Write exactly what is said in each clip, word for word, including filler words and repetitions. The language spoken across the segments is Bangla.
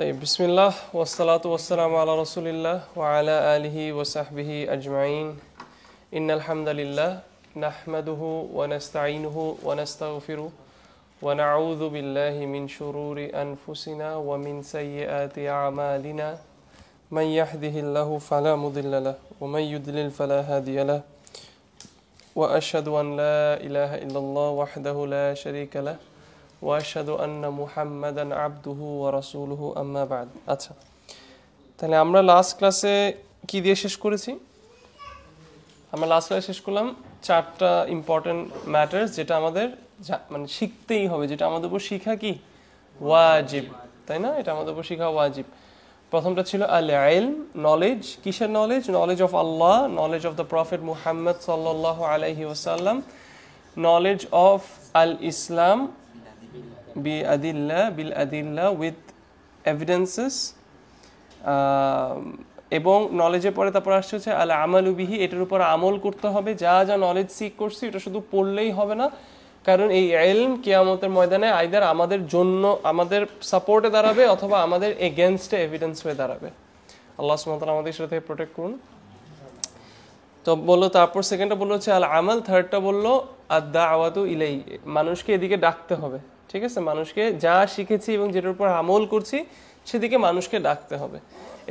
طيب بسم الله والصلاة والسلام على رسول الله وعلى آله وصحبه أجمعين إن الحمد لله نحمده ونستعينه ونستغفره ونعوذ بالله من شرور أنفسنا ومن سيئات أعمالنا من يهده الله فلا مضل له ومن يضلل فلا هادي له وأشهد أن لا إله إلا الله وحده لا شريك له وأشهد أن محمدا عبده ورسوله أما بعد. আচ্ছা তাহলে আমরা লাস্ট ক্লাসে কি দিয়ে শেষ করেছি? আমরা লাস্ট ক্লাসে শেষ করলাম চারটা ইম্পর্টেন্ট ম্যাটারস যেটা আমাদের মানে শিখতেই হবে, যেটা আমাদের উপর শিখা কি ওয়াজিব, তাই না? এটা আমাদের উপর শিখা ওয়াজিব। প্রথমটা ছিল আল ইলম, নলেজ। কিসের knowledge? Knowledge of Allah, knowledge of the prophet Muhammad সাল্লাল্লাহু আলাইহি ওয়াসাল্লাম, নলেজ অফ আল ইসলাম بأدلة بالأدلة with evidences এবং নলেজের পরে তারপর আসছে হচ্ছে আল আমালু বিহি, এটার উপর আমল করতে হবে। যা যা নলেজ সিক করছি এটা শুধু পড়লেই হবে না, কারণ এই ইলম কিয়ামতের ময়দানে আইদার আমাদের জন্য আমাদের সাপোর্টে দাঁড়াবে অথবা আমাদের এগেনস্টে এভিডেন্স হয়ে দাঁড়াবে। আল্লাহ সুবহানাহু ওয়া তাআলা আমাদের সাথে প্রোটেক্ট করুন। তো বললো, তারপর সেকেন্ডটা বললো হচ্ছে আল আমাল, থার্ডটা বললো আদ দাওয়াতু ইলাই, মানুষকে এদিকে ডাকতে হবে। ঠিক আছে, মানুষকে যা শিখেছি এবং যেটার উপর আমল করছি সেদিকে মানুষকে ডাকতে হবে।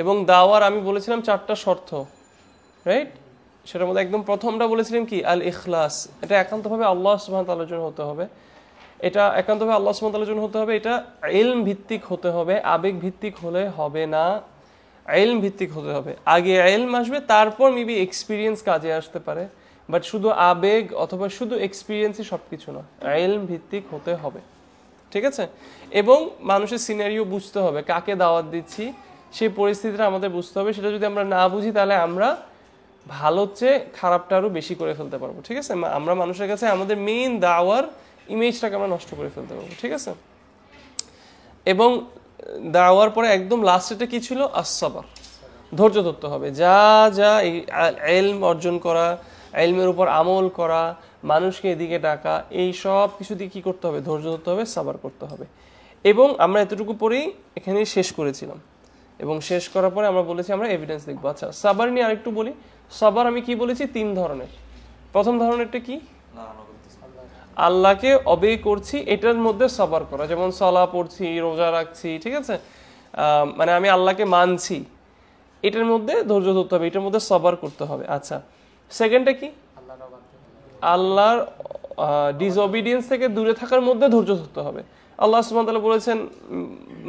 এবং দাওয়ার আমি বলেছিলাম চারটা শর্ত, রাইট? সেটার মধ্যে একদম প্রথমটা বলেছিলাম কি আল ইখলাস, এটা একান্তভাবে আল্লাহ সুবহানাহু ওয়া তাআলার জন্য হতে হবে। এটা একান্তভাবে আল্লাহ সুবহানাহু ওয়া তাআলার জন্য হতে হবে। এটা ইলম ভিত্তিক হতে হবে, আবেগ ভিত্তিক হলে হবে না, ইলম ভিত্তিক হতে হবে। আগে ইলম আসবে, তারপর মেবি এক্সপিরিয়েন্স কাজে আসতে পারে, বাট শুধু আবেগ অথবা শুধু এক্সপিরিয়েন্সই সব কিছু না, ইলম ভিত্তিক হতে হবে। ঠিক আছে? এবং মানুষের সিনারিও বুঝতে হবে, কাকে দাওয়াত দিচ্ছি সেই পরিস্থিতিটা আমাদের বুঝতে হবে। সেটা যদি আমরা না বুঝি তাহলে আমরা ভালোর চেয়ে খারাপটা আরও বেশি করে ফেলতে পারবো। ঠিক আছে? আমরা মানুষের কাছে আমাদের মেইন দাওয়ার ইমেজটাকে আমরা নষ্ট করে ফেলতে পারবো। ঠিক আছে? এবং দাওয়ার পরে একদম লাস্টেটা কী ছিল? আসসাবার, ধৈর্য ধরতে হবে। যা যা এই ইলম অর্জন করা, ইলমের উপর আমল করা, মানুষকে এদিকে ডাকা, এই সব কিছু দিয়ে কী করতে হবে? ধৈর্য ধরতে হবে, সাবার করতে হবে। এবং আমরা এতটুকু পরেই এখানে শেষ করেছিলাম, এবং শেষ করার পরে আমরা বলেছি আমরা এভিডেন্স দেখবো। আচ্ছা, সাবার নিয়ে আরেকটু বলি। সাবার আমি কি বলেছি? তিন ধরনের। প্রথম ধরনেরটা কি? আল্লাহকে অবে করছি, এটার মধ্যে সাবার করা। যেমন সলা পড়ছি, রোজা রাখছি, ঠিক আছে, মানে আমি আল্লাহকে মানছি, এটার মধ্যে ধৈর্য ধরতে হবে, এটার মধ্যে সাবার করতে হবে। আচ্ছা, সেকেন্ডটা কি? আল্লাহর ডিসঅবিডিয়েন্স থেকে দূরে থাকার মধ্যে ধৈর্য ধরতে হবে। আল্লাহ সুবহানাহু ওয়া তাআলা বলেছেন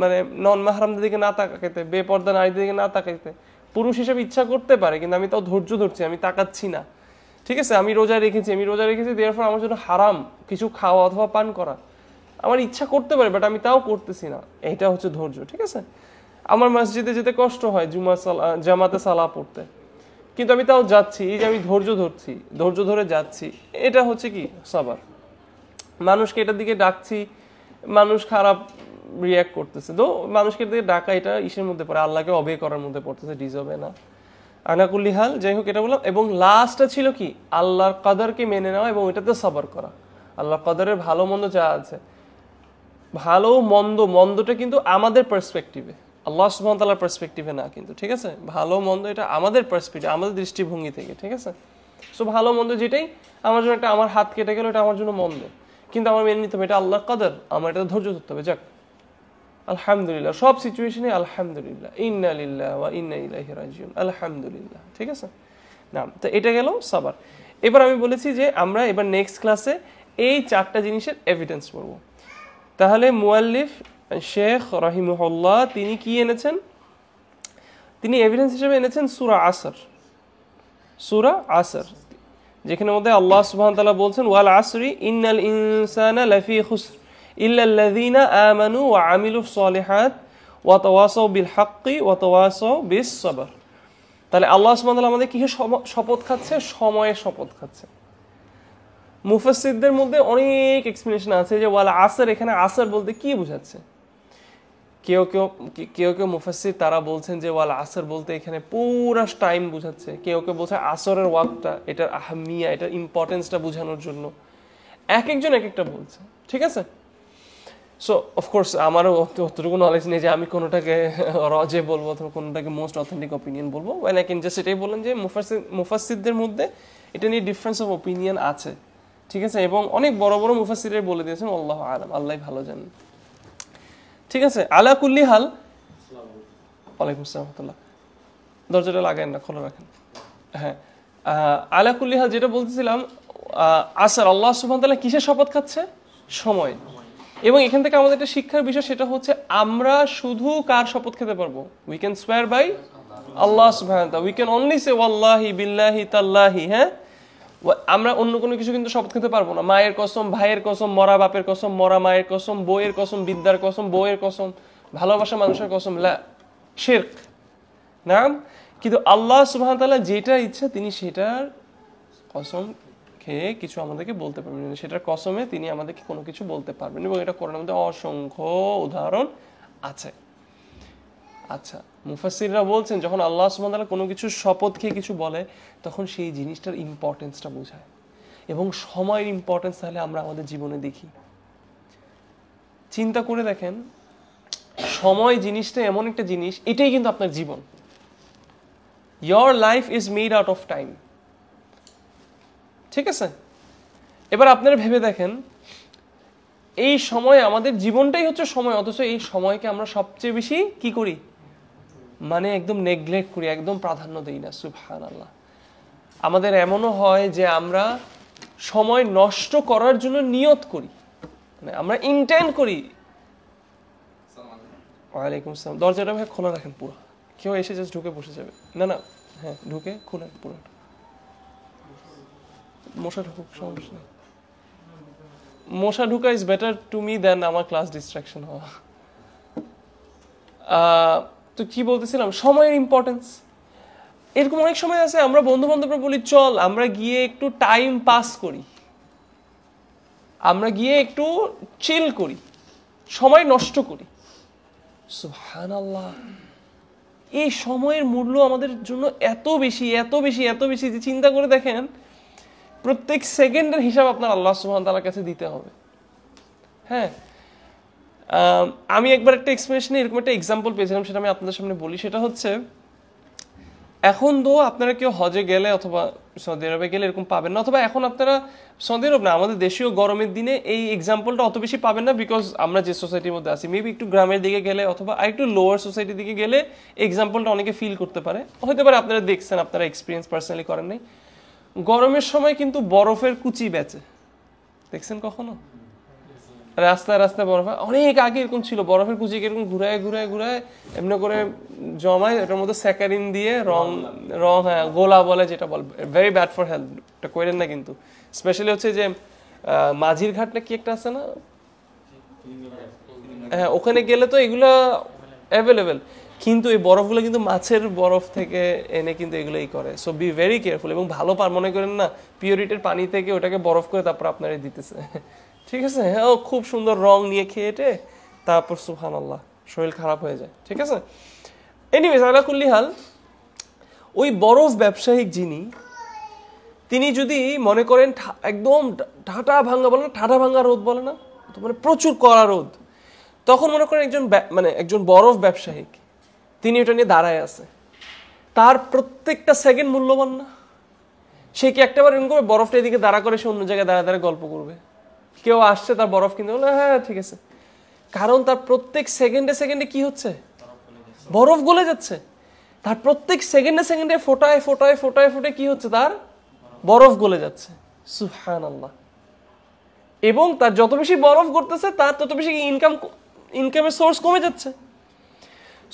মানে নন মাহরামদের দিকে না তাকাইতে, বেপর্দা নারীদের দিকে না তাকাইতে। পুরুষ হিসেবে ইচ্ছা করতে পারে, কিন্তু আমি তাও ধৈর্য ধরছি, আমি তাকাচ্ছি না। ঠিক আছে, আমি রোজা রেখেছি, আমি রোজা রেখেছি দেয়ারফর আমার জন্য হারাম কিছু খাওয়া অথবা পান করা। আমার ইচ্ছা করতে পারে, বাট আমি তাও করতেছি না, এটা হচ্ছে ধৈর্য। ঠিক আছে, আমার মসজিদে যেতে কষ্ট হয় জুমা সালা জামাতে সালা পড়তে, কিন্তু আমি তাও যাচ্ছি, এই যে আমি ধৈর্য ধরছি, ধৈর্য ধরে যাচ্ছি, এটা হচ্ছে কি সাবার। মানুষকে এটার দিকে ডাকছি, মানুষ খারাপ রিয়াক্ট করতেছে, তো মানুষকে এটার দিকে ডাকা এটা ইসের মধ্যে পড়ে, আল্লাহকে অবে করার মধ্যে পড়তেছে, ডিজার্ভে না, আনাকুল্লি হাল। যাই হোক, এটা বললাম। এবং লাস্টটা ছিল কি? আল্লাহর কাদারকে মেনে নেওয়া এবং এটাতে সাবার করা। আল্লাহর কাদারের ভালো মন্দ যা আছে, ভালো মন্দ, মন্দটা কিন্তু আমাদের পার্সপেক্টিভে, আল্লাহ সুবহানাহু ওয়া তাআলার পার্সপেক্টিভে না কিন্তু। ঠিক আছে, ভালো মন্দ এটা আমাদের পার্সপেক্টিভ, আমাদের দৃষ্টিভঙ্গি থেকে। ঠিক আছে, সো ভালো মন্দ যেটাই আমার জন্য, একটা আমার হাত কেটে গেল এটা আমার জন্য মন্দ, কিন্তু আমার মেনে নিতে হবে, এটা আল্লাহর কাদার, আমার এটা ধৈর্য ধরতে হবে। যাক আলহামদুলিল্লাহ, সব সিচুয়েশনে আলহামদুলিল্লাহ, ইন্না লিল্লাহি ওয়া ইন্না ইলাইহি রাজিউন, আলহামদুলিল্লাহ। ঠিক আছে না, তো এটা গেল সাবার। এবার আমি বলেছি যে আমরা এবার নেক্সট ক্লাসে এই চারটা জিনিসের এভিডেন্স পড়ব। তাহলে মুআল্লিফ শেখ রাহিমাহুল্লাহ তিনি কি এনেছেন? তিনি এভিডেন্স হিসেবে এনেছেন সূরা আসর, সূরা আসর, যেখানে মধ্যে আল্লাহ সুবহানাহু ওয়া তাআলা বলছেন ওয়াল আসরি ইন্নাল ইনসানা লাফি খুসর ইল্লা আল্লাযীনা আমানু ওয়া আমিলুস সলিহাত ওয়া তাওয়াসাউ বিল হাক্কি ওয়া তাওয়াসাউ বিস সবর। তাহলে আল্লাহ সুবহানাহু ওয়া তাআলা আমাদের কিসের শপথ খাচ্ছে? সময়ের শপথ খাচ্ছে। মুফাসসিরদের মধ্যে অনেক এক্সপ্লেনেশন আছে যে ওয়াল আসর এখানে আসর বলতে কি বোঝাচ্ছে। কেউ কেউ কেউ কেউ মুফাসসির তারা বলছেন যে ওয়াল আসর বলতে এখানে পুরা টাইম বোঝাচ্ছে, কেউ কেউ বলছে আসরের ওয়াক্তটা, এটার আহমিয়া, এটার ইম্পর্টেন্সটা বোঝানোর জন্য এক একজন এক একটা বলছে। ঠিক আছে, So of course, amaro through knowledge neje ami kono ta ke roje bolbo through kono ta ke most authentic opinion bolbo. When I can just say, bolen je mufassir mufassider modde eta ni difference of opinion ache. ঠিক আছে এবং অনেক বড় বড় মুফাসসিররা বলে দিয়েছেন আল্লাহু আলাম আল্লাহই ভালো জানেন ঠিক আছে আলা কুল্লি হাল আসসালামু আলাইকুম ওয়া আলাইকুম আসসালাম রাহমাতুল্লাহ দরজাটা লাগায়েন না খোলা রাখেন হ্যাঁ আলা কুল্লি হাল যেটা বলতেছিলাম আসার আল্লাহ সুবহানাহু ওয়া তাআলা কিসের শপথ খাচ্ছে সময় এবং এখান থেকে আমাদের একটা শিক্ষার বিষয় সেটা হচ্ছে আমরা শুধু কার শপথ খেতে পারবো উই ক্যান সোয়ার বাই আল্লাহ সুবহানাহু ওয়া তাআলা উই ক্যান অনলি সে ওয়াল্লাহি বিল্লাহি তাল্লাহি হ্যাঁ আমরা অন্য কোনো কিছু কিন্তু শপথ খেতে পারবো না মায়ের কসম ভাইয়ের কসম মরা বাপের কসম মরা মায়ের কসম বউয়ের কসম বিদ্যার কসম বউয়ের কসম ভালোবাসা মানুষের কসম লা শিরক নাম কিন্তু আল্লাহ সুবহানাহু ওয়া তাআলা যেটা ইচ্ছা তিনি সেটার কসম খেয়ে কিছু আমাদেরকে বলতে পারবেন সেটার কসমে তিনি আমাদেরকে কোনো কিছু বলতে পারবেন এবং এটা কোরআনের মধ্যে অসংখ্য উদাহরণ আছে আচ্ছা মুফাসসিররা বলছেন যখন আল্লাহ সুবহানাহু ওয়া তাআলা কোনো কিছু শপথ খেয়ে কিছু বলে তখন সেই জিনিসটার ইম্পর্টেন্সটা বোঝায় এবং সময়ের ইম্পর্টেন্স তাহলে আমরা আমাদের জীবনে দেখি চিন্তা করে দেখেন সময় জিনিসটা এমন একটা জিনিস এটাই কিন্তু আপনার জীবন your life is made out of time ঠিক আছে এবার আপনারা ভেবে দেখেন এই সময় আমাদের জীবনটাই হচ্ছে সময় অথচ এই সময়কে আমরা সবচেয়ে বেশি কি করি মানে একদম নেগলেক্ট করি একদম প্রাধান্য দেই না সুবহানাল্লাহ আমাদের এমনও হয় যে আমরা সময় নষ্ট করার জন্য নিয়ত করি মানে আমরা ইনটেন্ড করি ওয়া আলাইকুম আসসালাম দরজাটা ভাই খোলা রাখেন পুরো কেউ এসে জাস্ট ঢুকে বসে যাবে না না হ্যাঁ ঢুকে খোলা পুরো মশা ঢুকুক সমস্যা নেই মশা ঢুকা is better to me then আমার ক্লাস ডিস্ট্রাকশন হওয়া তো কি বলতেছিলাম সময়ের ইম্পর্টেন্স এরকম অনেক সময় আছে আমরা বন্ধু বান্ধবরা বলি চল আমরা গিয়ে একটু টাইম পাস করি আমরা গিয়ে একটু চিল করি সময় নষ্ট করি সুবহানাল্লাহ এই সময়ের মূল্য আমাদের জন্য এত বেশি এত বেশি এত বেশি যে চিন্তা করে দেখেন প্রত্যেক সেকেন্ডের হিসাব আপনার আল্লাহ সুবহানাহু ওয়া তাআলার কাছে দিতে হবে হ্যাঁ আমি একবার একটা এক্সপ্রেশনে এরকম একটা এক্সাম্পল পেয়েছিলাম সেটা আমি আপনাদের সামনে বলি সেটা হচ্ছে এখন তো আপনারা কেউ হজে গেলে অথবা সৌদি আরবে গেলে এরকম পাবেন না অথবা এখন আপনারা সৌদি আরব না আমাদের দেশীয় গরমের দিনে এই এক্সাম্পলটা অত বেশি পাবেন না বিকজ আমরা যে সোসাইটির মধ্যে আছি মেবি একটু গ্রামের দিকে গেলে অথবা আরেকটু লোয়ার সোসাইটির দিকে গেলে এক্সাম্পলটা অনেকে ফিল করতে পারে হতে পারে আপনারা দেখছেন আপনারা এক্সপিরিয়েন্স পার্সোনালি করেন নাই গরমের সময় কিন্তু বরফের কুচি বেচে দেখছেন কখনো রাস্তায় রাস্তায় বরফ অনেক আগে এরকম ছিল বরফের কুচি এরকম ঘুরায় ঘুরায় ঘুরায় এমনি করে জমায় এটার মধ্যে স্যাকারিন দিয়ে রং রং হ্যাঁ গোলা বলে যেটা বল ভেরি ব্যাড ফর হেলথ এটা করেন না কিন্তু স্পেশালি হচ্ছে যে মাঝির ঘাট না কি একটা আছে না হ্যাঁ ওখানে গেলে তো এগুলো অ্যাভেলেবেল কিন্তু এই বরফগুলো কিন্তু মাছের বরফ থেকে এনে কিন্তু এগুলোই করে সো বি ভেরি কেয়ারফুল এবং ভালো পার মনে করেন না পিওরিটির পানি থেকে ওটাকে বরফ করে তারপর আপনারা দিতেছে ঠিক আছে হ্যাঁ ও খুব সুন্দর রং নিয়ে খেয়েটে তারপর সুবহানাল্লাহ শরীর খারাপ হয়ে যায় ঠিক আছে এনিওয়েজ আলা কুল্লি হাল ওই বরফ ব্যবসায়িক যিনি তিনি যদি মনে করেন একদম ঠাটা ভাঙা বলে না ঠাটা ভাঙা রোদ বলে না মানে প্রচুর কড়া রোদ তখন মনে করেন একজন মানে একজন বরফ ব্যবসায়িক তিনি ওটা নিয়ে দাঁড়ায় আছে তার প্রত্যেকটা সেকেন্ড মূল্যবান না সে কি একটাবার এরকম করবে বরফটা এদিকে দাঁড়া করে সে অন্য জায়গায় দাঁড়া দাঁড়া গল্প করবে কেউ আসছে তার বরফ কিনতে বলে হ্যাঁ ঠিক আছে কারণ তার প্রত্যেক সেকেন্ডে সেকেন্ডে কি হচ্ছে বরফ গলে যাচ্ছে তার প্রত্যেক সেকেন্ডে সেকেন্ডে ফোটায় ফোটায় ফোটায় ফোটে কি হচ্ছে তার বরফ গলে যাচ্ছে সুবহানাল্লাহ এবং তার যত বেশি বরফ করতেছে তার তত বেশি ইনকাম ইনকামের সোর্স কমে যাচ্ছে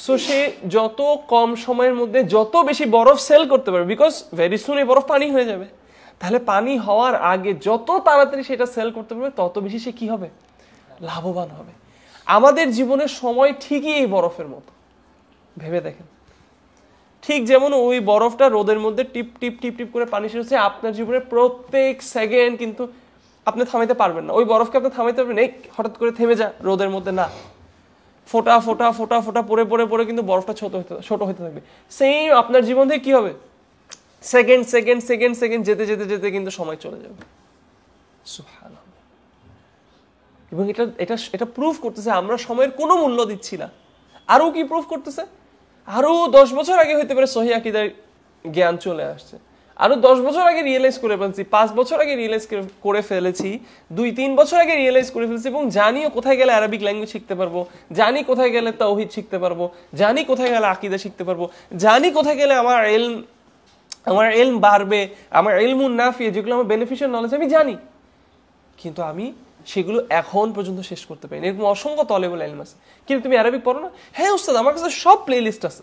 সো সে যত কম সময়ের মধ্যে যত বেশি বরফ সেল করতে পারবে বিকজ ভেরি সুন এই বরফ পানি হয়ে যাবে তাহলে পানি হওয়ার আগে যত তাড়াতাড়ি সেটা সেল করতে পারবে তত বেশি সে কি হবে লাভবান হবে আমাদের জীবনের সময় ঠিকই এই বরফের মতো ভেবে দেখেন ঠিক যেমন ওই বরফটা রোদের মধ্যে টিপ টিপ টিপ টিপ করে পানি শেষ হচ্ছে আপনার জীবনের প্রত্যেক সেকেন্ড কিন্তু আপনি থামাইতে পারবেন না ওই বরফকে আপনি থামাইতে পারবেন এই হঠাৎ করে থেমে যা রোদের মধ্যে না ফোটা ফোটা ফোটা ফোটা পরে পরে পরে কিন্তু বরফটা ছোট হতে ছোট হতে থাকবে সেম আপনার জীবন থেকে কি হবে সেকেন্ড সেকেন্ড সেকেন্ড সেকেন্ড যেতে যেতে যেতে কিন্তু সময় চলে যাবে সুবহানাল্লাহ এবং এটা এটা এটা প্রুফ করতেছে আমরা সময়ের কোনো মূল্য দিচ্ছি না। আরও কি প্রুফ করতেছে, আরও দশ বছর আগে হইতে পারে সহি আকিদার জ্ঞান চলে আসছে, আরও দশ বছর আগে রিয়েলাইজ করে ফেলছি, পাঁচ বছর আগে রিয়েলাইজ করে ফেলেছি, দুই তিন বছর আগে রিয়েলাইজ করে ফেলেছি, এবং জানিও কোথায় গেলে আরবিক ল্যাঙ্গুয়েজ শিখতে পারবো, জানি কোথায় গেলে তাওহীদ শিখতে পারবো, জানি কোথায় গেলে আকিদা শিখতে পারবো, জানি কোথায় গেলে আমার ইলম আমার ইলম বাড়বে, আমার ইলমুন নাফিয়ে যেগুলো আমার বেনিফিশিয়াল নলেজ আমি জানি, কিন্তু আমি সেগুলো এখন পর্যন্ত শেষ করতে পারিনি। এরকম অসংখ্য তলেবুল ইলম আছে। কিন্তু তুমি আরবিক পড়ো না? হ্যাঁ উস্তাদ, আমার কাছে সব প্লে লিস্ট আছে,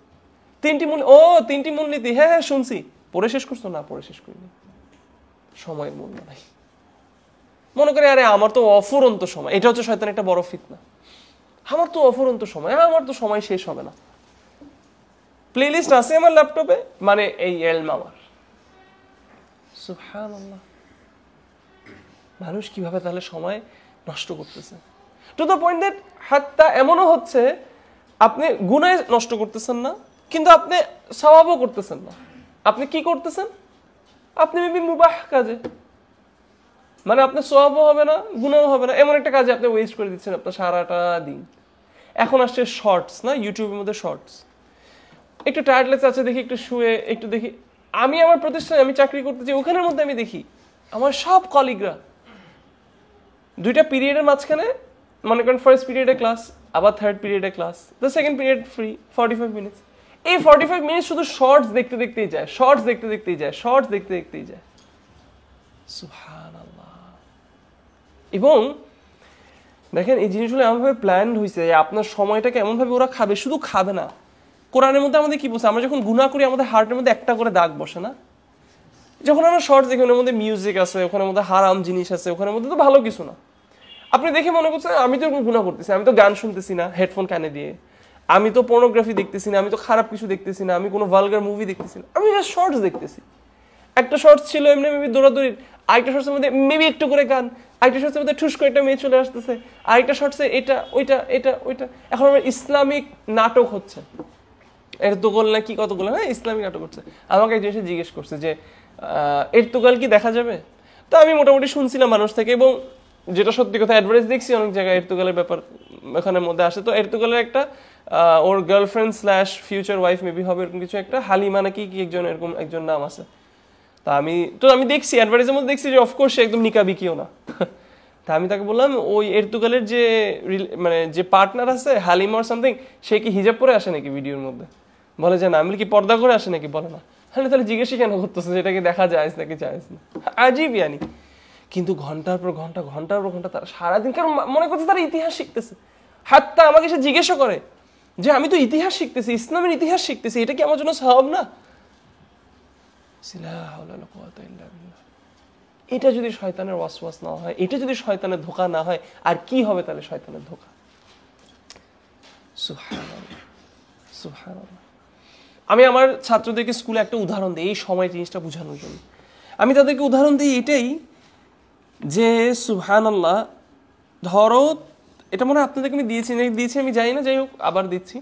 তিনটি মূল, ও তিনটি মূলনীতি, হ্যাঁ হ্যাঁ শুনছি, পড়ে শেষ করছো? না পড়ে শেষ করিনি। সময়ের মূল্য নাই। মনে করি আরে আমার তো অফুরন্ত সময়, এটা হচ্ছে শয়তানের একটা বড় ফিতনা, আমার তো অফুরন্ত সময়, আমার তো সময় শেষ হবে না, প্লে লিস্ট আছে আমার ল্যাপটপে, মানে এই ইলম আমার। সুবহানাল্লাহ, মানুষ কিভাবে তাহলে সময় নষ্ট করতেছে, টু দ্য পয়েন্ট দ্যাট হাত্তা এমনও হচ্ছে আপনি গুনাহে নষ্ট করতেছেন না, কিন্তু আপনি সওয়াবও করতেছেন না। আপনি কি করতেছেন? আপনি মেবি মুবাহ কাজে, মানে আপনার সওয়াবও হবে না গুনাহও হবে না, এমন একটা কাজে আপনি ওয়েস্ট করে দিচ্ছেন আপনার সারাটা দিন। এখন আসছে শর্টস, না ইউটিউবের মধ্যে শর্টস, একটু টায়ার্ডলেস আছে দেখি, একটু শুয়ে একটু দেখি। আমি আমার প্রতিষ্ঠানে আমি চাকরি করতেছি, ওখানের মধ্যে আমি দেখি আমার সব কলিগরা দুইটা পিরিয়ডের মাঝখানে, মনে করেন ফার্স্ট পিরিয়ডে ক্লাস, আবার থার্ড পিরিয়ডে class, the second period free forty five minutes এই ফর্টি ফাইভ মিনিট শুধু শর্টস দেখতে দেখতেই যায়, শর্টস দেখতে দেখতেই যায়, শর্টস দেখতে দেখতেই যায়। সুবহানাল্লাহ। এবং দেখেন এই জিনিসগুলো এমনভাবে প্ল্যান্ড হয়েছে, আপনার সময়টাকে এমনভাবে ওরা খাবে, শুধু খাবে না। কোরআনের মধ্যে আমাদের কি বলছে, আমরা যখন গুনাহ করি আমাদের হার্টের মধ্যে একটা করে দাগ বসে না, যখন আমরা শর্টস দেখি ওখানের মধ্যে মিউজিক আছে, ওখানের মধ্যে হারাম জিনিস আছে, ওখানের মধ্যে তো ভালো কিছু না। আপনি দেখে মনে করছেন আমি তো এরকম গুনাহ করতেছি, আমি তো গান শুনতেছি না হেডফোন কানে দিয়ে, আমি তো পর্নোগ্রাফি দেখতেছি না, আমি তো খারাপ কিছু দেখতেছি না, আমি কোনো ভালগার মুভি দেখতেছি না, আমি জাস্ট শর্টস দেখতেছি। একটা শর্টস ছিল এমনি মেবি দৌড়াদৌড়ির, আরেকটা শর্টসের মধ্যে মেবি একটু করে গান, আরেকটা শর্টসের মধ্যে ঠুস করে একটা মেয়ে চলে আসতেছে, আরেকটা শর্টসে এটা ওইটা এটা ওইটা। এখন আমার ইসলামিক নাটক হচ্ছে, এরতুগাল না কি কতগুলো, হ্যাঁ ইসলামিক নাটক হচ্ছে। আমাকে একজন এসে জিজ্ঞেস করছে যে এরতুগাল কি দেখা যাবে? তো আমি মোটামুটি শুনছিলাম মানুষ থেকে, এবং যেটা সত্যি কথা অ্যাডভার্টাইজ দেখছি অনেক জায়গায় এরতুগালের ব্যাপার এখানের মধ্যে আসে। তো এরতুগালের একটা ওর girlfriend slash future wife maybe হবে এরকম কিছু একটা, হালিমা নাকি কি একজন এরকম একজন নাম আছে। তা আমি তো আমি দেখছি অ্যাডভার্টাইজের মধ্যে দেখছি যে অফকোর্স সে একদম নিকাবি কিও না। তা আমি তাকে বললাম ওই এরতুগালের যে মানে যে পার্টনার আছে হালিমা অর সামথিং, সে কি হিজাব পরে আসে নাকি ভিডিওর মধ্যে? বলে যে না। আমি কি পর্দা করে আসে নাকি? বলে না। হ্যাঁ তাহলে জিজ্ঞেসই কেন করতেছে এটাকে দেখা যায় নাকি যায় না? আজীব ইয়ানি। কিন্তু ঘন্টার পর ঘন্টা ঘন্টার পর ঘন্টা তারা সারাদিন, কারণ মনে করছে তারা ইতিহাস শিখতেছে। হাত্তা আমাকে সে জিজ্ঞেসও করে যে আমি তো ইতিহাস শিখতেছি, ইসলামের ইতিহাস শিখতেছি, এটা কি আমার জন্য সওয়াব না? লা হাওলা ওয়ালা কুওয়াতা ইল্লা বিল্লাহ। এটা যদি শয়তানের ওয়াসওয়াস না হয়, এটা যদি শয়তানের ধোঁকা না হয়, আর কি হবে তাহলে শয়তানের ধোঁকা? সুবহানাল্লাহ, সুবহানাল্লাহ। আমি আমার ছাত্রদেরকে স্কুলে একটা উদাহরণ দিই এই সময় জিনিসটা বোঝানোর জন্য। আমি তাদেরকে উদাহরণ দিই এটাই যে সুবহানাল্লাহ, ধরো এটা মনে হয় আপনাদেরকে আমি দিয়েছি দিয়েছি আমি জানি না, যাই হোক আবার দিচ্ছি।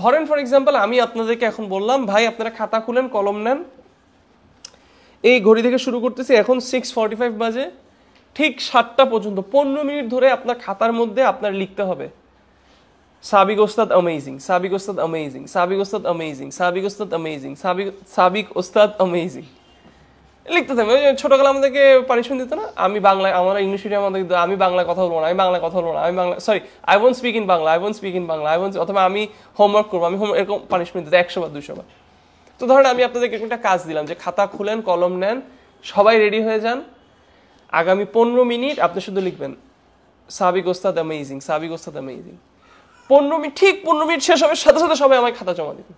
ধরেন ফর এক্সাম্পল আমি আপনাদেরকে এখন বললাম ভাই আপনারা খাতা খুলেন কলম নেন, এই ঘড়ি থেকে শুরু করতেছি, এখন সিক্স ফর্টি ফাইভ বাজে, ঠিক সাতটা পর্যন্ত পনেরো মিনিট ধরে আপনার খাতার মধ্যে আপনার লিখতে হবে সাবিক ওস্তাদ অ্যামেজিং, সাবিক ওস্তাদ অ্যামেজিং, সাবিক ওস্তাদ অ্যামেজিং, সাবিক ওস্তাদ অ্যামেজিং, সাবিক সাবিক ওস্তাদ অ্যামেজিং লিখতে থাকবে। ছোটোবেলা আমাদেরকে পানিশমেন্ট দিত না, আমি বাংলায় আমরা ইংলিশ মিডিয়াম আমাদেরকে দিত, আমি বাংলায় কথা বলবো না, আমি বাংলায় কথা বলবো না, আমি Bangla sorry I won't speak in Bangla, I won't speak in Bangla, I won't, অথবা আমি হোমওয়ার্ক করবো, আমি হোম, এরকম পানিশমেন্ট দিত একশো বার দুশো বার। তো ধরেন আমি আপনাদেরকে একটা কাজ দিলাম যে খাতা খুলেন কলম নেন সবাই রেডি হয়ে যান, আগামী পনেরো মিনিট আপনি শুধু লিখবেন সাবিক ওস্তাদ অ্যামেজিং, সাবিক ওস্তাদ অ্যামেজিং। পনেরো মিনিট, ঠিক পনেরো মিনিট শেষ হবে সাথে সাথে সবাই আমার খাতা জমা দিবেন।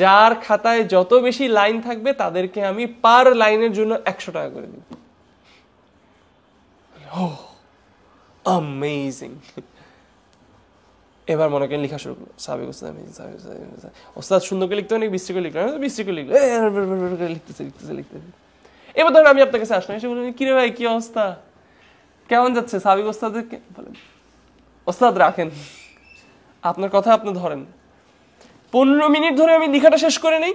যার খাতায় যত বেশি লাইন থাকবে তাদেরকে আমি পার লাইনের জন্য একশো টাকা করে দেব। Oh, amazing. এবার মনে করেন লেখা শুরু করলো সাবিক ওস্তাদ আমি সাবিক ওস্তাদ সুন্দর করে লিখতে অনেক বিস্তি করে লিখলাম বিস্তি করে লিখলাম লিখতেছে লিখতেছে লিখতেছে এবার ধরেন আমি আপনার কাছে আসলাম এসে বললাম কি রে ভাই কি অবস্থা কেমন যাচ্ছে সাবিক ওস্তাদের ওস্তাদ রাখেন আপনার কথা আপনি ধরেন পনেরো মিনিট ধরে আমি লেখাটা শেষ করে নেই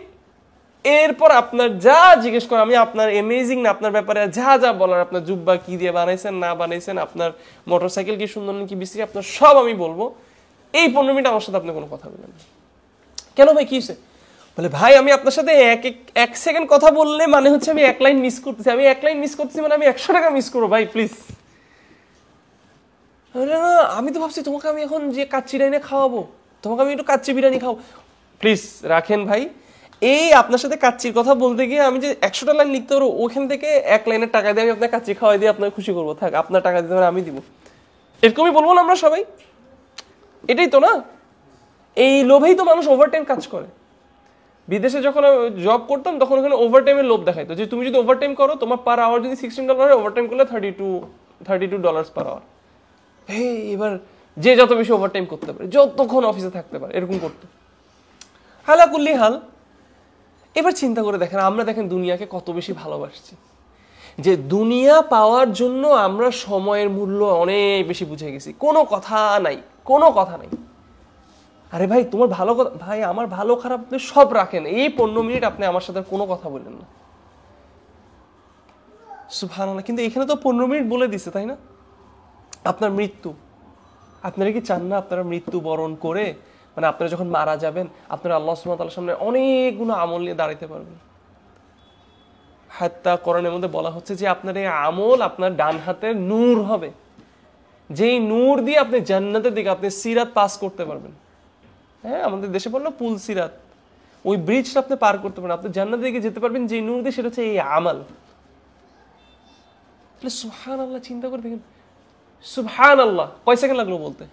এরপর আপনার যা জিজ্ঞেস করে আমি আপনার অ্যামেজিং না আপনার ব্যাপারে যা যা বলার আপনার জুব্বা কি দিয়ে বানাইছেন না বানাইছেন আপনার মোটরসাইকেল কি সুন্দর নাকি বিস্তি আপনার সব আমি বলবো এই পনেরো মিনিট আমার সাথে আপনি কোনো কথা বলেন না কেন ভাই কি হইছে বলে ভাই আমি আপনার সাথে এক এক সেকেন্ড কথা বললে মানে হচ্ছে আমি এক লাইন মিস করতেছি আমি এক লাইন মিস করতেছি মানে আমি একশো টাকা মিস করব ভাই প্লিজ আরে না আমি তো ভাবছি তোমাকে আমি এখন যে কাচ্চি ডাইনে খাওয়াবো তোমাকে আমি একটু কাচ্চি বিরিয়ানি খাও প্লিজ রাখেন ভাই এই আপনার সাথে কাচ্চির কথা বলতে গিয়ে আমি যে একশোটা লাইন লিখতে পারবো ওখান থেকে এক লাইনের টাকা দিয়ে আমি আপনার কাচ্চি খাওয়াই দিয়ে আপনাকে খুশি করবো থাক আপনার টাকা দিতে পারে আমি দিব এরকমই বলবো না আমরা সবাই এটাই তো না এই লোভেই তো মানুষ ওভারটাইম কাজ করে বিদেশে যখন জব করতাম তখন ওখানে ওভারটাইমের লোভ দেখাইতো যে তুমি যদি ওভারটাইম করো তোমার পার আওয়ার যদি সিক্সটিন ডলার হয় ওভারটাইম করলে thirty two thirty two dollars per hour হে এবার যে যত বেশি ওভারটাইম করতে পারে যতক্ষণ অফিসে থাকতে পারে এরকম করতো হালাকুল্লি হাল এবার চিন্তা করে দেখেন আমরা দেখেন দুনিয়াকে কত বেশি ভালোবাসছি যে দুনিয়া পাওয়ার জন্য আমরা সময়ের মূল্য অনেক বেশি বুঝে গেছি কোনো কথা নাই কোনো কথা নাই আরে ভাই তোমার ভালো কথা ভাই আমার ভালো খারাপ আপনি সব রাখেন এই পনেরো মিনিট আপনি আমার সাথে কোনো কথা বলেন না সুবহানাল্লাহ কিন্তু এখানে তো পনেরো মিনিট বলে দিছে তাই না আপনার মৃত্যু আপনারা কি চান না আপনারা মৃত্যু বরণ করে মানে আপনারা যখন মারা যাবেন আপনারা আল্লাহ সুবহানাহু ওয়া তাআলার সামনে অনেকগুলো আমল নিয়ে দাঁড়াতে পারবেন হাত্তা কোরআনের মধ্যে বলা হচ্ছে যে আপনার এই আমল আপনার ডান হাতের নূর হবে যেই নূর দিয়ে আপনি জান্নাতের দিকে আপনি সিরাত পাস করতে পারবেন হ্যাঁ আমাদের দেশে বললো পুল সিরাত ওই ব্রিজটা আপনি পার করতে পারবেন আপনি জান্নাতের দিকে যেতে পারবেন যে নূর দিয়ে সেটা হচ্ছে এই আমল সুবহানাল্লাহ চিন্তা করে দেখেন সুবহানাল্লাহ কয় সেকেন্ড লাগলো বলতে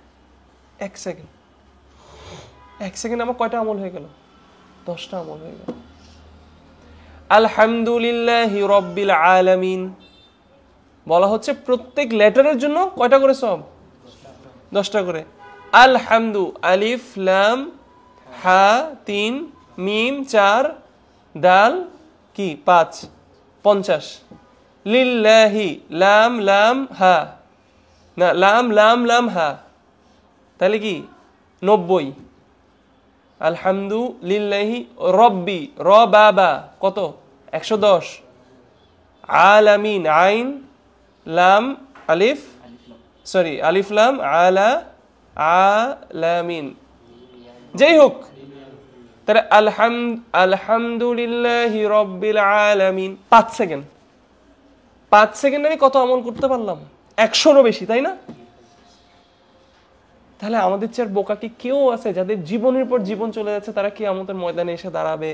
এক সেকেন্ড এক সেকেন্ড আমার কয়টা আমল হয়ে গেল দশটা আমল হয়ে গেল আলহামদুলিল্লাহি রাব্বিল আলামিন বলা হচ্ছে প্রত্যেক লেটারের জন্য কয়টা করে সব দশটা করে আলহামদু আলিফ লাম হা তিন মিম চার দাল কি পাঁচ পঞ্চাশ লিল্লাহি লাম লাম হা না লাম লাম লাম হা তাহলে কি নব্বই আলহামদু লিল্লাহি রব্বি র বাবা কত একশো দশ আলামিন আইন লাম আলিফ সরি আলিফ লাম আলা আলামিন যাই হোক তাহলে আলহামদ আলহামদুলিল্লাহি রব্বিল আলামিন পাঁচ সেকেন্ড পাঁচ সেকেন্ড আমি কত আমল করতে পারলাম একশোরও বেশি তাই না তাহলে আমাদের চেয়ে আর বোকা কি কেউ আছে যাদের জীবনের পর জীবন চলে যাচ্ছে তারা কি আমাদের ময়দানে এসে দাঁড়াবে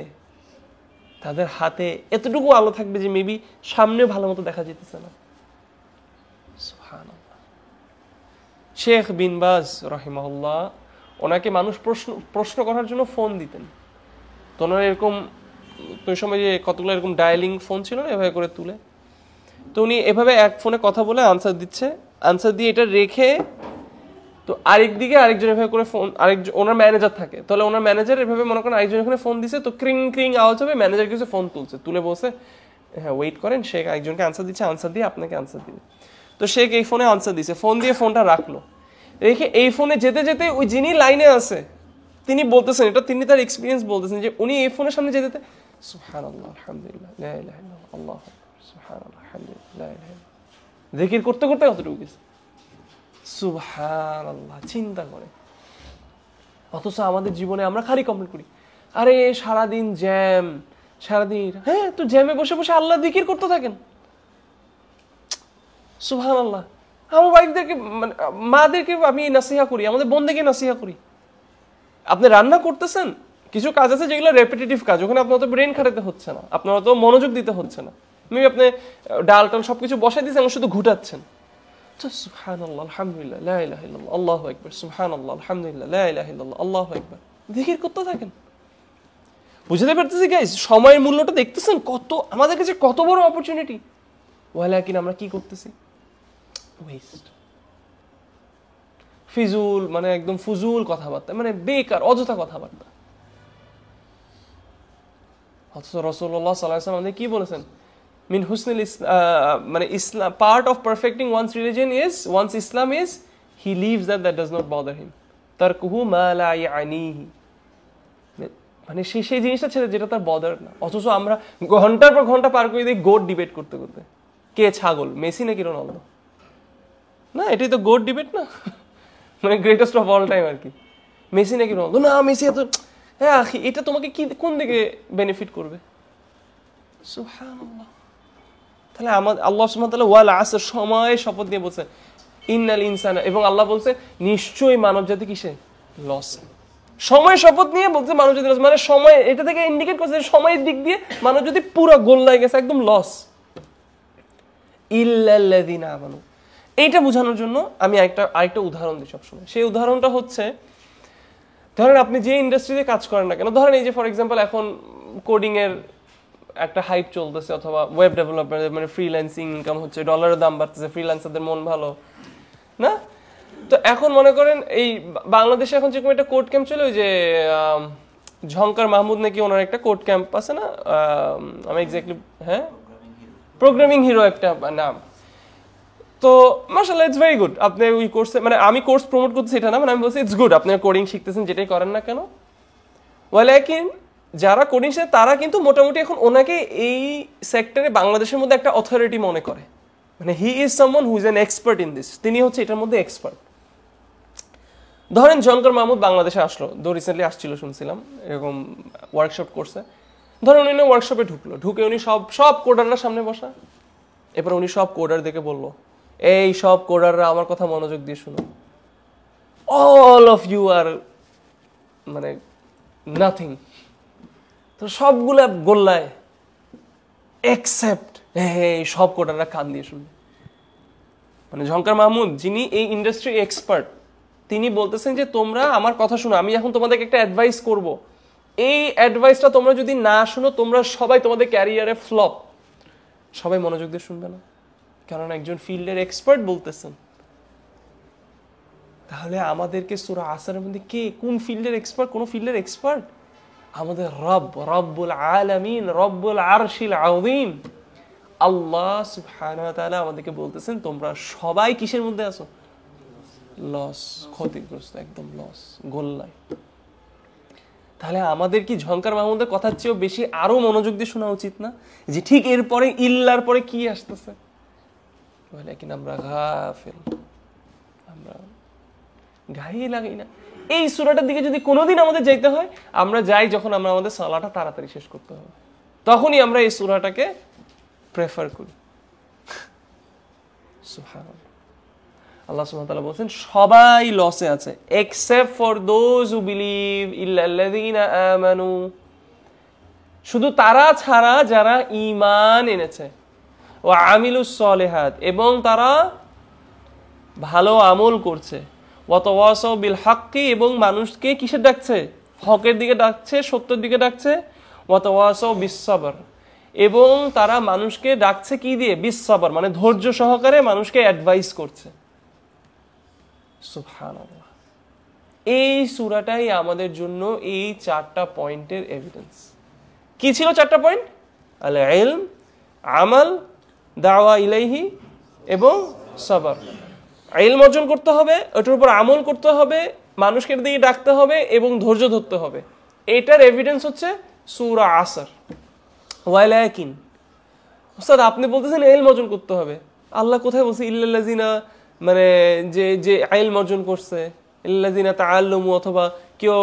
তাদের হাতে এতটুকু আলো থাকবে যে মেবি সামনে ভালো মতো দেখা যেতেছে না সুবহানাল্লাহ শেখ বিন বাজ রাহিমাহুল্লাহ ওনাকে মানুষ প্রশ্ন প্রশ্ন করার জন্য ফোন দিতেন তো ওনার এরকম ওই সময় যে কতগুলো এরকম ডায়ালিং ফোন ছিল না এভাবে করে তুলে তো উনি এভাবে এক ফোনে কথা বলে আনসার দিচ্ছে আনসার দিয়ে এটা রেখে তো আরেকদিকে আরেকজন এভাবে করে ফোন আরেক ওনার ম্যানেজার থাকে তাহলে ওনার ম্যানেজার এভাবে মনে করেন আরেকজন এখানে ফোন দিচ্ছে তো ক্রিং ক্রিং আওয়াজ হবে ম্যানেজার কিছু ফোন তুলছে তুলে বসে হ্যাঁ ওয়েট করেন সে আরেকজনকে আনসার দিচ্ছে আনসার দিয়ে আপনাকে আনসার দিবে তো শেখ এই ফোনে আনসার দিছে ফোন দিয়ে ফোনটা রাখলো রেখে এই ফোনে যেতে যেতে ওই যিনি লাইনে আছে তিনি বলতেছেন এটা তিনি তার এক্সপিরিয়েন্স বলতেছেন যে উনি এই ফোনের সামনে যেতে যেতে সুবহানাল্লাহ আলহামদুলিল্লাহ লা ইলাহা ইল্লাল্লাহ আল্লাহু আকবার সুবহানাল্লাহ আলহামদুলিল্লাহ লা ইলাহা ইল্লাল্লাহ জিকির করতে করতে কতটুকু গেছে সুবহানাল্লাহ চিন্তা করে অথচ আমাদের জীবনে আমরা খালি কমপ্লেন করি আরে সারাদিন জ্যাম সারাদিন হ্যাঁ তো জ্যামে বসে বসে আল্লাহ জিকির করতে থাকেন সুবহানাল্লাহ আমার ওয়াইফদেরকে মানে মাদেরকে আমি নসিহা করি আমাদের বোনদেরকে নসিহা করি আপনি রান্না করতেছেন কিছু কাজ আছে যেগুলো রেপিটেটিভ কাজ ওখানে আপনার তো ব্রেন খাটাতে হচ্ছে না আপনার তো মনোযোগ দিতে হচ্ছে না মেবি আপনি ডাল টাল সবকিছু বসাই দিয়েছেন শুধু ঘুটাচ্ছেন সুবহানাল্লাহ আলহামদুলিল্লাহ লা ইলাহা ইল্লাল্লাহ আল্লাহু আকবার সুবহানাল্লাহ আলহামদুলিল্লাহ লা ইলাহা ইল্লাল্লাহ আল্লাহু আকবার জিকির করতে থাকেন বুঝতে পারতেছি গাইস সময়ের মূল্যটা দেখতেছেন কত আমাদের কাছে কত বড় অপরচুনিটি ওয়ালাকিন আমরা কি করতেছি waste. ফিজুল মানে একদম ফুজুল কথাবার্তা, মানে বেকার অযথা কথাবার্তা। অথচ রাসূলুল্লাহ সাল্লাল্লাহু আলাইহি ওয়াসাল্লাম কি বলেছেন? মিন হুসনুল ইসলাম, মানে ইসলাম part of perfecting one's religion is one's Islam is he leaves that that does not bother him তারকুহু মা লা ইয়ানিহি, মানে সেই সেই জিনিসটা ছেড়ে যেটা তার বদার না। অথচ আমরা ঘন্টার পর ঘন্টা পার করে দিই গোট ডিবেট করতে করতে, কে ছাগল মেসি নাকি রোনাল্ডো, না এটাই তো গোট ডিবেট না, মানে গ্রেটেস্ট অফ অল টাইম আর কি, মেসি নাকি রোনাল্ডো, না মেসি এত, হ্যাঁ এটা তোমাকে কি কোন দিকে বেনিফিট করবে? সুবহানাল্লাহ। তাহলে আমার আল্লাহ সুবহানাহু ওয়া তাআলা ওয়াল আসর সময় শপথ নিয়ে বলছেন ইন্নাল ইনসানা, এবং আল্লাহ বলছে নিশ্চয়ই মানব জাতি কিসে লস, সময় শপথ নিয়ে বলছে মানব জাতি লস, মানে সময় এটা থেকে ইন্ডিকেট করছে সময়ের দিক দিয়ে মানব জাতি পুরো গোল্লায় গেছে, একদম লস। ইল্লাল্লাযিনা আমানু, এইটা বোঝানোর জন্য আমি একটা আরেকটা উদাহরণ দিই সবসময়। সেই উদাহরণটা হচ্ছে ধরেন আপনি যে ইন্ডাস্ট্রিতে কাজ করেন না কেন, ধরেন এই যে ফর এক্সাম্পল এখন কোডিংয়ের একটা হাইপ চলতেছে, অথবা ওয়েব ডেভেলপমেন্ট মানে ফ্রিল্যান্সিং ইনকাম হচ্ছে, ডলারের দাম বাড়তেছে, ফ্রিল্যান্সারদের মন ভালো না। তো এখন মনে করেন এই বাংলাদেশে এখন যেরকম একটা কোড ক্যাম্প চলে, ওই যে ঝঙ্কার মাহমুদ নাকি ওনার একটা কোড ক্যাম্প আছে না, আমি এক্স্যাক্টলি হ্যাঁ প্রোগ্রামিং হিরো একটা নাম, তো মাশাআল্লাহ ইটস ভেরি গুড। আপনি ওই কোর্সে মানে আমি কোর্স প্রমোট করতেছি এটা না, মানে আমি বলছি ইটস গুড, আপনি কোডিং শিখতেছেন যেটাই করেন না কেন, ওয়ালাকিন যারা কোডিং শেখে তারা কিন্তু মোটামুটি এখন ওনাকে এই সেক্টরে বাংলাদেশের মধ্যে একটা অথরিটি মনে করে, মানে he is someone who is an expert in this, তিনি হচ্ছে এটার মধ্যে এক্সপার্ট। ধরেন জনকর মাহমুদ বাংলাদেশে আসলো, দো রিসেন্টলি আসছিল শুনছিলাম, এরকম ওয়ার্কশপ করছে। ধরেন উনি না ওয়ার্কশপে ঢুকলো, ঢুকে উনি সব সব কোডাররা সামনে বসা, এরপর উনি সব কোডার দেখে বললো এই সব কোডাররা আমার কথা মনোযোগ দিয়ে শুনো, অল অফ ইউ আর মানে নাথিং, তো সবগুলা গোল্লায় এক্সেপ্ট, হ্যাঁ সব কোডাররা কান দিয়ে শুনবে। মানে ঝঙ্কার মাহমুদ যিনি এই ইন্ডাস্ট্রি এক্সপার্ট তিনি বলতেছেন যে তোমরা আমার কথা শুনো, আমি এখন তোমাদেরকে একটা অ্যাডভাইস করব, এই অ্যাডভাইসটা তোমরা যদি না শুনো তোমরা সবাই তোমাদের ক্যারিয়ারে ফ্লপ। সবাই মনোযোগ দিয়ে শুনবে না, কারণ একজন ফিল্ডের এক্সপার্ট বলতেছেন। তাহলে আমাদেরকে সূরা আসরের মধ্যে কে কোন ফিল্ডের এক্সপার্ট, কোন ফিল্ডের এক্সপার্ট? আমাদের রব, রব্বুল আলামিন, রব্বুল আরশিল আযীম আল্লাহ সুবহানাহু ওয়া তাআলা আমাদেরকে বলতেছেন তোমরা সবাই কিসের মধ্যে আছো? লস, ক্ষতিগ্রস্ত, একদম লস, গোল্লায়। তাহলে আমাদের কি ঝঙ্কার মাহমুদের কথার চেয়েও বেশি আরো মনোযোগ দিয়ে শোনা উচিত না? যে ঠিক এরপরে ইল্লার পরে কি আসতেছে, আমরা গাফিল, আমরা গায়ে লাগাই না। এই সূরাটার দিকে যদি কোনোদিন আমাদের যাইতে হয়, আমরা যাই যখন আমরা আমাদের সালাটা তাড়াতাড়ি শেষ করতে হবে, তখনই আমরা এই সূরাটাকে প্রেফার করি। সুবহানাল্লাহ, আল্লাহ সুবহানাহু ওয়া তাআলা বলেন সবাই লসে আছে, except for those who believe, ইল্লাল্লাযিনা আমানু, শুধু তারা ছাড়া যারা ঈমান এনেছে, ওয়া আমিলুস সলিহাত, এবং তারা ভালো আমল করছে, ওয়া তাওয়াসাউ বিল হাক্কি, এবং মানুষকে কিসের ডাকছে? হকের দিকে ডাকছে, সত্যের দিকে ডাকছে, ওয়া তাওয়াসাউ বিস সাবর, এবং তারা মানুষকে ডাকছে কি দিয়ে? বিস সাবর, মানে ধৈর্য সহকারে মানুষকে অ্যাডভাইস করছে। সুবহানাল্লাহ, এই সূরাটাই আমাদের জন্য এই চারটা পয়েন্টের এভিডেন্স। কি ছিল চারটা পয়েন্ট? আল ইলম, আমল, দাওয়া ইলাইহি এবং সবর। ইলম অর্জন করতে হবে, ওটার উপর আমল করতে হবে, মানুষকে দিকে ডাকতে হবে এবং ধৈর্য ধরতে হবে। এটার এভিডেন্স হচ্ছে সূরা আসর। ওয়ালাকিন ওস্তাদ আপনি বলতেছেন ইলম অর্জন করতে হবে, আল্লাহ কোথায় বলছে ইল্লাল্লাযিনা, মানে যে যে ইলম অর্জন করছে, ইল্লাল্লাযিনা তাআল্লামু, অথবা কেউ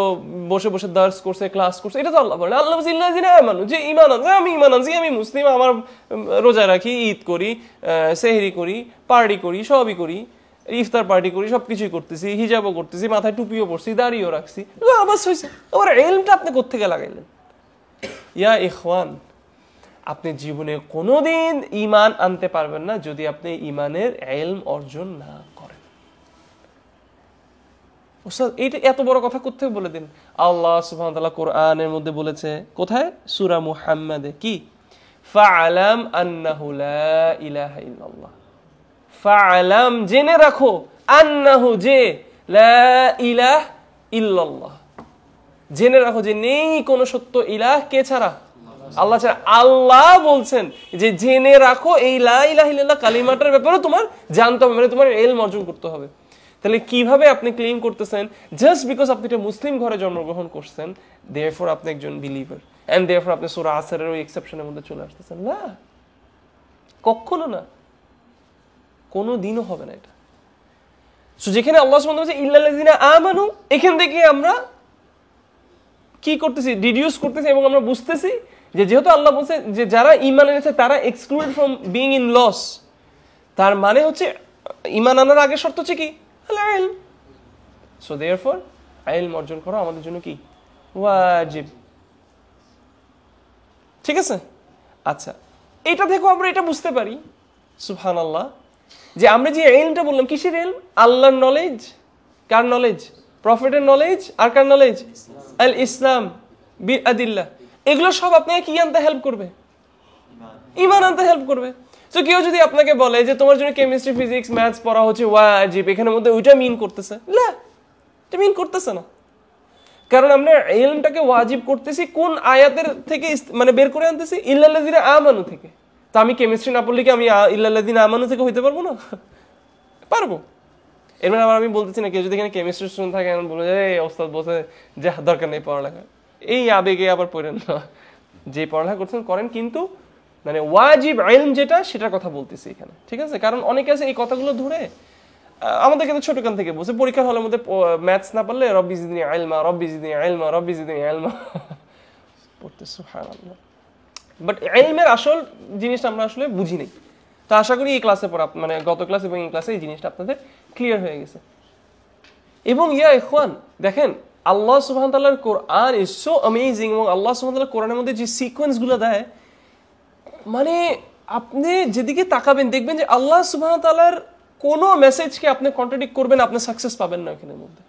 বসে বসে দার্স করছে, ক্লাস করছে, এটা তো আল্লাহ বলে। আল্লাহ বলছে ইল্লাল্লাযিনা আমানু, যে ঈমান আনছে, আমি ঈমান আনছি, আমি মুসলিম, আমার রোজা রাখি, ঈদ করি, সেহরি করি, পার্টি করি, সবই করি, ইফতার পার্টি করি, সবকিছুই করতেছি, হিজাবও করতেছি, মাথায় টুপিও পরছি, দাড়িও রাখছি, বাস হইছে। আবার ইলমটা আপনি কোত্থেকে লাগাইলেন? ইয়া ইখওয়ান, আপনি জীবনে কোনোদিন ঈমান আনতে পারবেন না যদি আপনি ঈমানের ইলম অর্জন না করেন। ওস্তাদ এইটা এত বড় কথা কোত্থেকে বলে দিন? আল্লাহ সুবহানাহু ওয়া তাআলা কোরআনের মধ্যে বলেছে, কোথায়? সূরা মুহাম্মাদে। কি? ফাআলাম আন্নাহু লা ইলাহা ইল্লাল্লাহ, ফা'লাম জেনে রাখো আন্নাহু যে লা ইলাহা ইল্লাল্লাহ, জেনে রাখো যে নেই কোনো সত্য ইলাহ কে ছাড়া আল্লাহ ছাড়া। আল্লাহ বলছেন যে জেনে রাখো এই লা ইলাহা ইল্লাল্লাহ কালিমাটার ব্যাপারে তোমার জানতে হবে, মানে তোমার ইলম অর্জন করতে হবে। তাহলে কিভাবে আপনি ক্লেম করতেছেন জাস্ট বিকজ আপনি একটা মুসলিম ঘরে জন্মগ্রহণ করছেন দেয়ারফর আপনি একজন বিলিভার এন্ড দেয়ারফর আপনি সূরা আসরের ওই এক্সেপশনের মধ্যে চলে আসতেছেন না, কখনো না, কোনো দিনও হবে না এটা। সো যেখানে আল্লাহ সুবহানাহু ওয়া তাআলা বলেছে ইল্লাল্লাযিনা আমানু, এখান থেকে আমরা কি করতেছি ডিডিউস করতেছি এবং আমরা বুঝতেছি যে যেহেতু আল্লাহ বলছে যে যারা ঈমান এনেছে তারা excluded from being in loss, তার মানে হচ্ছে ঈমান আনার আগে শর্ত হচ্ছে কি العلم. So therefore علم অর্জন করা আমাদের জন্য কি ওয়াজিব, ঠিক আছে। আচ্ছা এটা দেখো আমরা এটা বুঝতে পারি সুবহানাল্লাহ যে আমরা যে ইলমটা বললাম কিসের ইলম, আল্লাহর নলেজ, কার নলেজ, প্রফেটের নলেজ, আর কার নলেজ, আল ইসলাম বিল আদিল্লাহ, এগুলো সব আপনাকে কি আনতে হেল্প করবে, ঈমান আনতে হেল্প করবে। তো কেউ যদি আপনাকে বলে যে তোমার জন্য কেমিস্ট্রি ফিজিক্স ম্যাথস পড়া হচ্ছে ওয়াজিব, এখানে মধ্যে ওইটা মিন করতেছে না, এটা মিন করতেছে না, কারণ আমরা ইলমটাকে ওয়াজিব করতেছি কোন আয়াতের থেকে মানে বের করে আনতেছি ইল্লাল্লাযিনা আমানু থেকে। তো আমি কেমিস্ট্রি না পড়লে কি আমি ইল্লাল্লাযিনা আমানু থেকে হইতে পারবো না, পারবো। এর মানে আবার আমি বলতেছি না কেউ যদি এখানে কেমিস্ট্রি শুনে থাকে আমি বলে এই ওস্তাদ বসে যে দরকার নেই পড়ালেখা, এই আবেগে আবার পড়েন না, যে পড়ালেখা করছেন করেন, কিন্তু মানে ওয়াজিব ইলম যেটা সেটার কথা বলতেছি এখানে, ঠিক আছে। কারণ অনেকে আছে এই কথাগুলো ধরে আমাদের কিন্তু ছোটকাল থেকে বলছে পরীক্ষার হলের মধ্যে ম্যাথস না পারলে রব্বি জিদনি ইলমা রব্বি জিদনি ইলমা রব্বি জিদনি ইলমা পড়তে, সুবহানাল্লাহ। বাট ইলমের আসল জিনিসটা আমরা আসলে বুঝি নাই। তো আশা করি এই ক্লাসে পর মানে গত ক্লাস এবং এই ক্লাসে এই জিনিসটা আপনাদের ক্লিয়ার হয়ে গেছে। এবং ইয়া ইখওয়ান দেখেন আল্লাহ সুবহানাহু ওয়া তাআলার কোরআন ইজ সো অ্যামেজিং, এবং আল্লাহ সুবহানাহু ওয়া তাআলা কোরআনের মধ্যে যে সিকোয়েন্সগুলো দেয় মানে আপনি যেদিকে তাকাবেন দেখবেন যে আল্লাহ সুবহানাহু ওয়া তাআলার কোন মেসেজকে আপনি কন্ট্রাডিক্ট করবেন আপনি সাকসেস পাবেন না এখানের মধ্যে।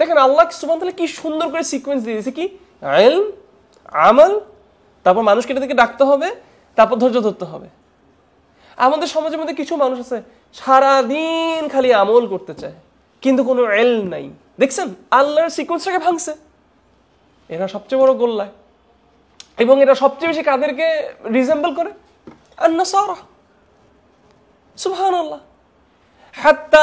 দেখেন আল্লাহ সুবহানাহু ওয়া তাআলা কি সুন্দর করে সিকোয়েন্স দিয়ে দিয়েছে, কি ইলম, আমল, তারপর মানুষকে এটাকে ডাকতে হবে, তারপর ধৈর্য ধরতে হবে। আমাদের সমাজের মধ্যে কিছু মানুষ আছে সারাদিন খালি আমল করতে চায় কিন্তু কোনো ইলম নাই, দেখছেন আল্লাহর সিকোয়েন্সটাকে ভাঙছে, এরা সবচেয়ে বড় গোল্লায়। এবং এটা সবচেয়ে বেশি কাদেরকে রিজেম্বল করে, আন-নাসারা, সুবহানাল্লাহ। হাত্তা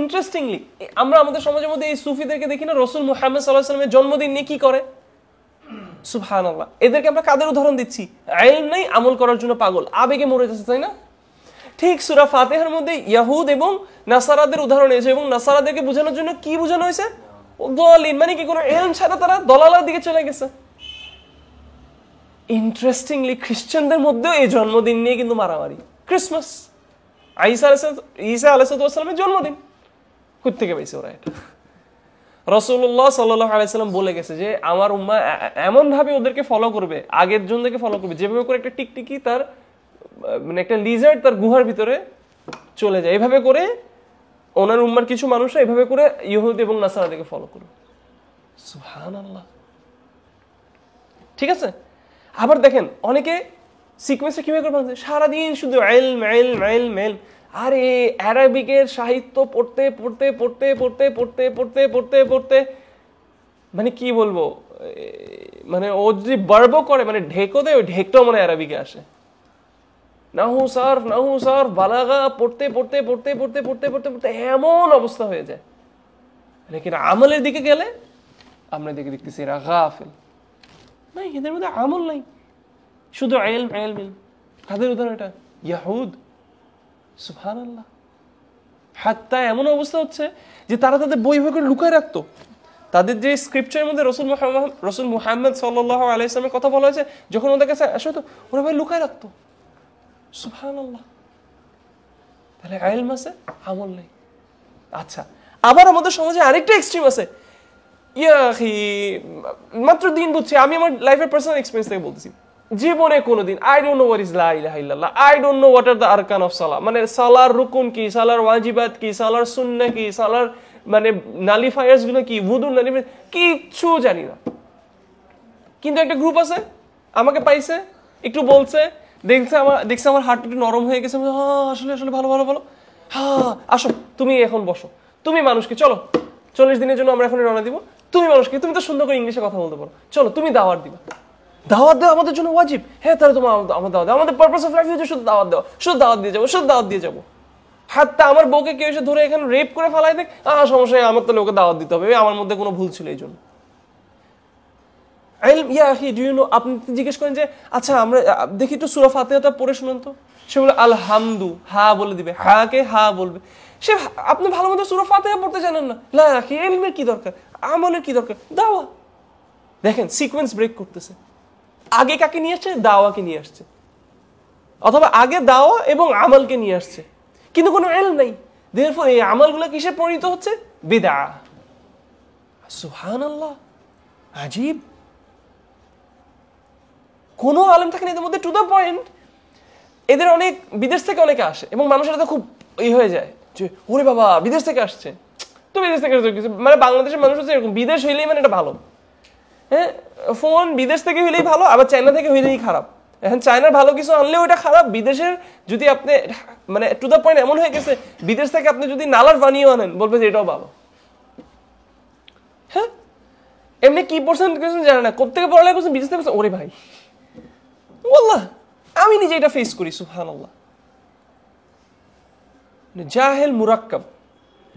ইন্টারেস্টিংলি আমরা আমাদের সমাজের মধ্যে এই সুফিদেরকে দেখি না রাসূল মুহাম্মদ সাল্লাল্লাহু আলাইহি ওয়াসাল্লামের জন্মদিন নিয়ে কি করে, সুবহানাল্লাহ। এদেরকে আমরা কাদের উদাহরণ দিচ্ছি, ইলম নাই, আমল করার জন্য পাগল, আবেগে মরে যাচ্ছে, তাই না? ঠিক সূরা ফাতিহার মধ্যে ইয়াহুদ এবং নাসারাদের উদাহরণ এসেছে এবং নাসারাদেরকে বোঝানোর জন্য কি বোঝানো হয়েছে, দলিল, মানে কি কোনো ইলম ছাড়া তারা দলালার দিকে চলে গেছে। ইন্টারেস্টিংলি খ্রিস্টানদের মধ্যেও এই জন্মদিন নিয়ে কিন্তু মারামারি, ক্রিসমাস, ঈসা ঈসা আলাইহিস সালামের জন্মদিন, কোত্থেকে পাইছে ওরা এটা? রাসূলুল্লাহ সাল্লাল্লাহু আলাইহি সাল্লাম বলে গেছে যে আমার উম্মা এমনভাবে ওদেরকে ফলো করবে, আগের জনদেরকে ফলো করবে যেভাবে করে একটা টিকটিকি তার মানে একটা লিজার্ড তার গুহার ভিতরে চলে যায়, এভাবে করে ওনার উম্মার কিছু মানুষরা এভাবে করে ইহুদি এবং নাসারাদেরকে ফলো করবে, সুবহানাল্লাহ, ঠিক আছে। আবার দেখেন অনেকে সিকোয়েন্সটা কীভাবে করে ভাঙছে, সারাদিন শুধু ইলম ইলম ইলম ইলম, আরে আরবিকের সাহিত্য পড়তে পড়তে পড়তে পড়তে পড়তে পড়তে পড়তে পড়তে মানে কি বলবো, মানে ও যদি বারব করে মানে ঢেকো দেয়, ওই ঢেকটাও মানে আরবিকে আসে, নাহু সার্ফ নাহু সার্ফ বালাগা পড়তে পড়তে পড়তে পড়তে পড়তে পড়তে পড়তে এমন অবস্থা হয়ে যায়। লেকিন আমলের দিকে গেলে আমরা দেখে দেখতেছি এরা গাফিল, নাই এদের মধ্যে আমল নাই, শুধু ইলম ইলম ইলম। কাদের উদাহরণ এটা, ইয়াহুদ, সুবহানাল্লাহ। হাত্তা এমন অবস্থা হচ্ছে যে তারা তাদের বই বই করে লুকায় রাখতো, তাদের যে স্ক্রিপচারের মধ্যে রাসূল মুহাম্মদ রাসূল মুহাম্মদ সাল্লাল্লাহু আলাইহি ওয়াসাল্লামের কথা বলা হয়েছে যখন ওদের কাছে আসে তো ওরা ভাই লুকায় রাখতো, সুবহানাল্লাহ। তাহলে ইলম আছে, আমল নাই। আচ্ছা আবার আমাদের সমাজে আরেকটা এক্সট্রিম আছে, মাত্র দিন বুঝছি, আমি আমার লাইফের পার্সোনাল এক্সপেরিয়েন্স থেকে বলতেছি, জীবনে কোনোদিন I don't know what is লা ইলাহা ইল্লাল্লাহ, I don't know what are the আরকান অফ সালাহ, মানে সালার রুকুন কি, সালার ওয়াজিবাত কি, সালার সুন্নাহ কি, সালার মানে নালিফায়ার্স গুলো কি, ওযু নালিফায়ার কিচ্ছু জানি না। কিন্তু একটা গ্রুপ আছে আমাকে পাইছে একটু বলছে, দেখছে আমার দেখছে আমার হার্ট একটু নরম হয়ে গেছে, আসলে আসলে ভালো ভালো ভালো হ্যাঁ আসো তুমি এখন বসো তুমি মানুষকে চলো চল্লিশ দিনের জন্য আমরা এখন রওনা দিব তুমি মানুষকে তুমি তো সুন্দর করে ইংলিশে কথা বলতে পারো চলো তুমি দাওয়াত দিবা দাওয়াত দাও আমাদের জন্য ওয়াজিব হ্যাঁ তাহলে তোমার আমাদের দাওয়াত আমাদের পারপাস অফ লাইফ হচ্ছে শুধু দাওয়াত দাও শুধু দাওয়াত দিয়ে যাবো শুধু দাওয়াত দিয়ে যাবো হাতটা আমার বউকে কেউ এসে ধরে এখন রেপ করে ফেলায় দেখ আহ সমস্যা নেই আমার তো লোকে দাওয়াত দিতে হবে আমার মধ্যে কোনো ভুল ছিল এইজন্য علم يا أخي do you know আপনি জিজ্ঞেস করেন যে আচ্ছা আমরা দেখি একটু সূরা ফাতিহাটা পড়ে শুনুন তো সে বলে আলহামদু হা বলে দিবে হা কে হা বলবে সে আপনি ভালোমতো সূরা ফাতিহা পড়তে জানেন না লা কি ইলমের কি দরকার আমলের কি দরকার দাওয়া দেখেন সিকোয়েন্স ব্রেক করতেছে আগে কাকে নিয়ে আসছে দাওয়াকে নিয়ে আসছে অথবা আগে দাওয়া এবং আমলকে নিয়ে আসছে কিন্তু কোনো ইলম নাই therefore এই আমলগুলো কিসে পরিণত হচ্ছে বিদআ সুবহানাল্লাহ আজীব কোনো আলেম থাকে না এদের মধ্যে টু দ্য পয়েন্ট এদের অনেক বিদেশ থেকে অনেকে আসে এবং মানুষের তো খুব ই হয়ে যায় যে ওরে বাবা বিদেশ থেকে আসছে তুমি বিদেশ থেকে আসছো কিছু মানে বাংলাদেশের মানুষ হচ্ছে এরকম বিদেশ হইলেই মানে এটা ভালো হ্যাঁ ফোন বিদেশ থেকে হইলেই ভালো আবার চায়না থেকে হইলেই খারাপ এখন চায়নার ভালো কিছু আনলেও এটা খারাপ বিদেশের যদি আপনি মানে টু দ্য পয়েন্ট এমন হয়ে গেছে বিদেশ থেকে আপনি যদি নালার বানিয়েও আনেন বলবে যে এটাও ভালো হ্যাঁ এমনি কি পার্সেন্ট কোয়েশ্চেন জানে না কোথা থেকে পড়ালেখা করছেন বিদেশ থেকে ওরে ভাই والله আমি নিজে এটা ফেস করি সুবহানাল্লাহ জাহেল মুরাক্কাব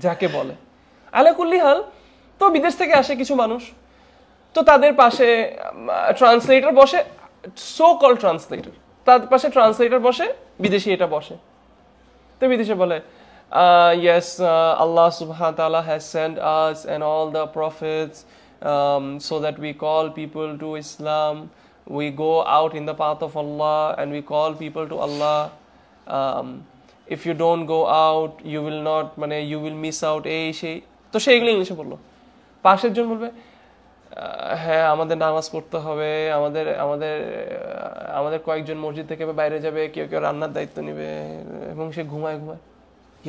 যাকে বলে আলা কুল্লি হাল তো বিদেশ থেকে আসে কিছু মানুষ তো তাদের পাশে ট্রান্সলেটর বসে সো কল ট্রান্সলেটর তার পাশে ট্রান্সলেটর বসে বিদেশি এটা বসে তো বিদেশে বলে yes uh, Allah subhanahu wa ta'ala has sent us and all the prophets um, so that we call people to Islam We go out in the path of Allah and we call people to Allah. Um, if you don't go out, you will not, mane, you will miss out. Hey, she. So she English bollo. Pasher jon bolbe. Hey, amader namaz porte hobe. Amader, amader, amader koyek jon mosjid theke baire jabe. Kyo kyo rannar daitto nibe. Ebong she ghumay ghumay.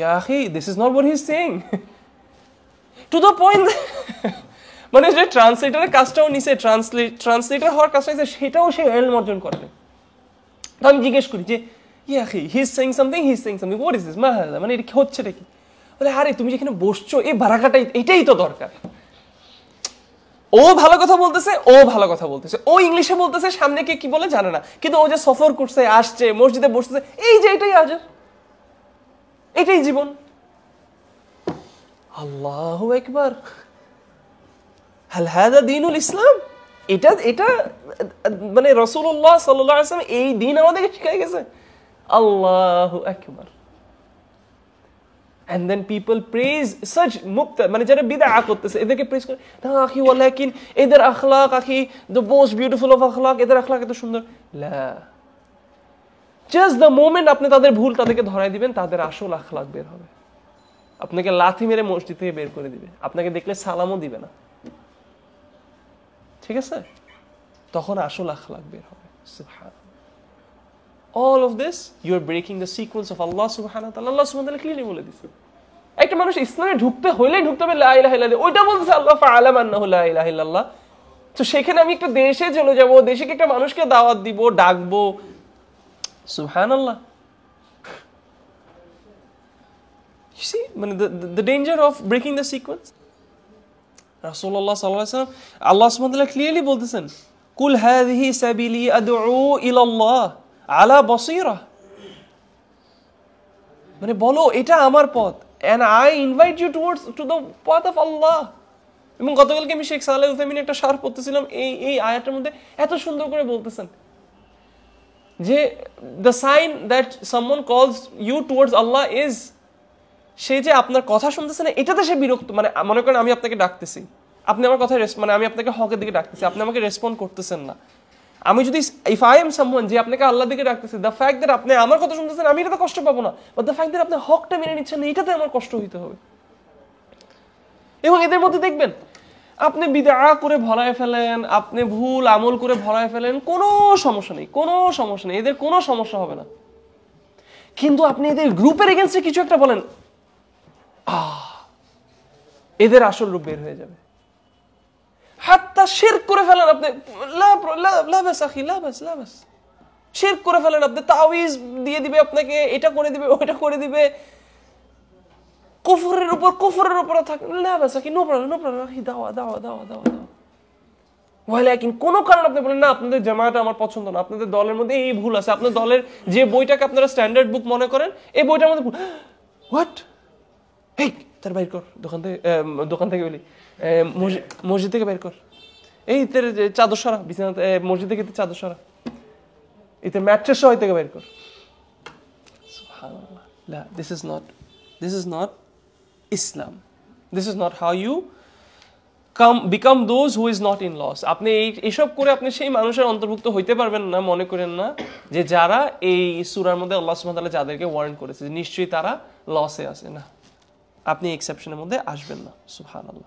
Ya akhi, this is not what he's saying. to the point. মানে যে ট্রান্সলেটরের কাজটাও নিছে ট্রান্সলেট ট্রান্সলেটর হওয়ার কাজটা নিছে সেটাও সে এলম অর্জন করে তো আমি জিজ্ঞেস করি যে yeah he he is saying something he is saying something what is this মাহালা মানে এটা হচ্ছেটা কি বলে আরে তুমি যেখানে বসছো এই বারাকাটাই এটাই তো দরকার ও ভালো কথা বলতেছে ও ভালো কথা বলতেছে ও ইংলিশে বলতেছে সামনে কে কি বলে জানে না কিন্তু ও যে সফর করছে আসছে মসজিদে বসতেছে এই যে এটাই আজ এটাই জীবন আল্লাহু আকবার هل هذا دين الإسلام؟ إذا إذا من رسول الله صلى الله عليه وسلم أي دين هذا كذا الله أكبر. And then people praise such مبتدع. من جرب بدعة قطس. إذا كي praise كن. لا أخي ولكن إذا أخلاق أخي the most beautiful of أخلاق إذا أخلاق إذا شندر. لا. Just the moment أبني تادر بول تادر كده هراي ديبن تادر عشول أخلاق بيرهابه. أبني كلاتي ميري موجتي تري بير كوري ديبه. أبني كديكله سلامو ديبنا. ঠিক আছে তখন আসল اخلاق বের হবে সুবহানাল্লাহ all of this you are breaking the sequence of Allah subhanahu wa ta'ala Allah subhanahu wa ta'ala clearly বলে দিয়েছে একটা মানুষ ইসলামে ঢুকতে হইলে ঢুকতে হবে লা ইলাহা ইল্লাল্লাহ ওইটা বলতেছে আল্লাহ ফাআলাম আন্নাহু লা ইলাহা ইল্লাল্লাহ তো সেখানে আমি একটা দেশে চলে যাব দেশে কি একটা মানুষকে দাওয়াত দিব ডাকবো সুবহানাল্লাহ you see মানে the, the, the danger of breaking the sequence Rasulullah sallallahu alaihi wasallam Allah subhanahu wa ta'ala clearly বলতেছেন কুল হাযিহি সাবিলি আদউ ইলা আল্লাহ আলা বাসীরা মানে বলো এটা আমার পথ and I invite you towards to the path of Allah এবং গতকালকে আমি শেখ সালেহ উসাইমিন একটা শারহ পড়তেছিলাম এই এই আয়াতের মধ্যে এত সুন্দর করে বলতেছেন যে the sign that someone calls you towards Allah is সে যে আপনার কথা শুনতেছে না এটাতে সে বিরক্ত মানে মনে করেন আমি আপনাকে ডাকতেছি আপনি আমার কথা মানে আমি আপনাকে হকের দিকে ডাকতেছি আপনি আমাকে রেসপন্ড করতেছেন না আমি যদি ইফ আই এম সামওয়ান যে আপনাকে আল্লাহর দিকে ডাকতেছি দ্য ফ্যাক্ট দ্যাট আপনি আমার কথা শুনতেছেন আমি এটাতে কষ্ট পাবো না বাট দ্য ফ্যাক্ট দ্যাট আপনি হকটা মেনে নিচ্ছেন না এটাতে আমার কষ্ট হইতে হবে এবং এদের মধ্যে দেখবেন আপনি বিদআ করে ভরায় ফেলেন আপনি ভুল আমল করে ভরায় ফেলেন কোনো সমস্যা নেই কোনো সমস্যা নেই এদের কোনো সমস্যা হবে না কিন্তু আপনি এদের গ্রুপের এগেইনস্টে কিছু একটা বলেন এদের আসল রূপ বের হয়ে যাবে হাত্তা শিরক করে ফেলেন আপনি লা লা বাস اخي লা বাস লা বাস শিরক করে ফেলেন আপনি তাওয়িজ দিয়ে দিবে আপনাকে এটা করে দিবে ওটা করে দিবে কুফরের উপর কুফরের উপর থাকে لا بس কি নো প্রবলেম নো প্রবলেম কি দাও দাও দাও দাও ولكن কোন কারণ আপনি বলেন না আপনাদের জামায়াত আমার পছন্দ না আপনাদের দলের মধ্যে এই ভুল আছে আপনাদের দলের যে বইটাকে আপনারা স্ট্যান্ডার্ড বুক মনে করেন এই বইটার মধ্যে হোয়াট এই তার বাইর কর দোকান থেকে দোকান থেকে বলি মসজিদ থেকে বাইর কর এই তোর চাদর সরা বিছানা মসজিদ থেকে চাদর সরা এটা ম্যাট্রেস হয় থেকে বাইর কর সুবহানাল্লাহ লা this is not this is not Islam. This is not how you come become those who is not in loss. আপনি এই এসব করে আপনি সেই মানুষের অন্তর্ভুক্ত হইতে পারবেন না মনে করেন না যে যারা এই সূরার মধ্যে আল্লাহ সুবহানাহু ওয়া তাআলা যাদেরকে ওয়ার্ন করেছে নিশ্চয়ই তারা লসে আছে না আপনি এক্সেপশনের মধ্যে আসবেন না সুবহানাল্লাহ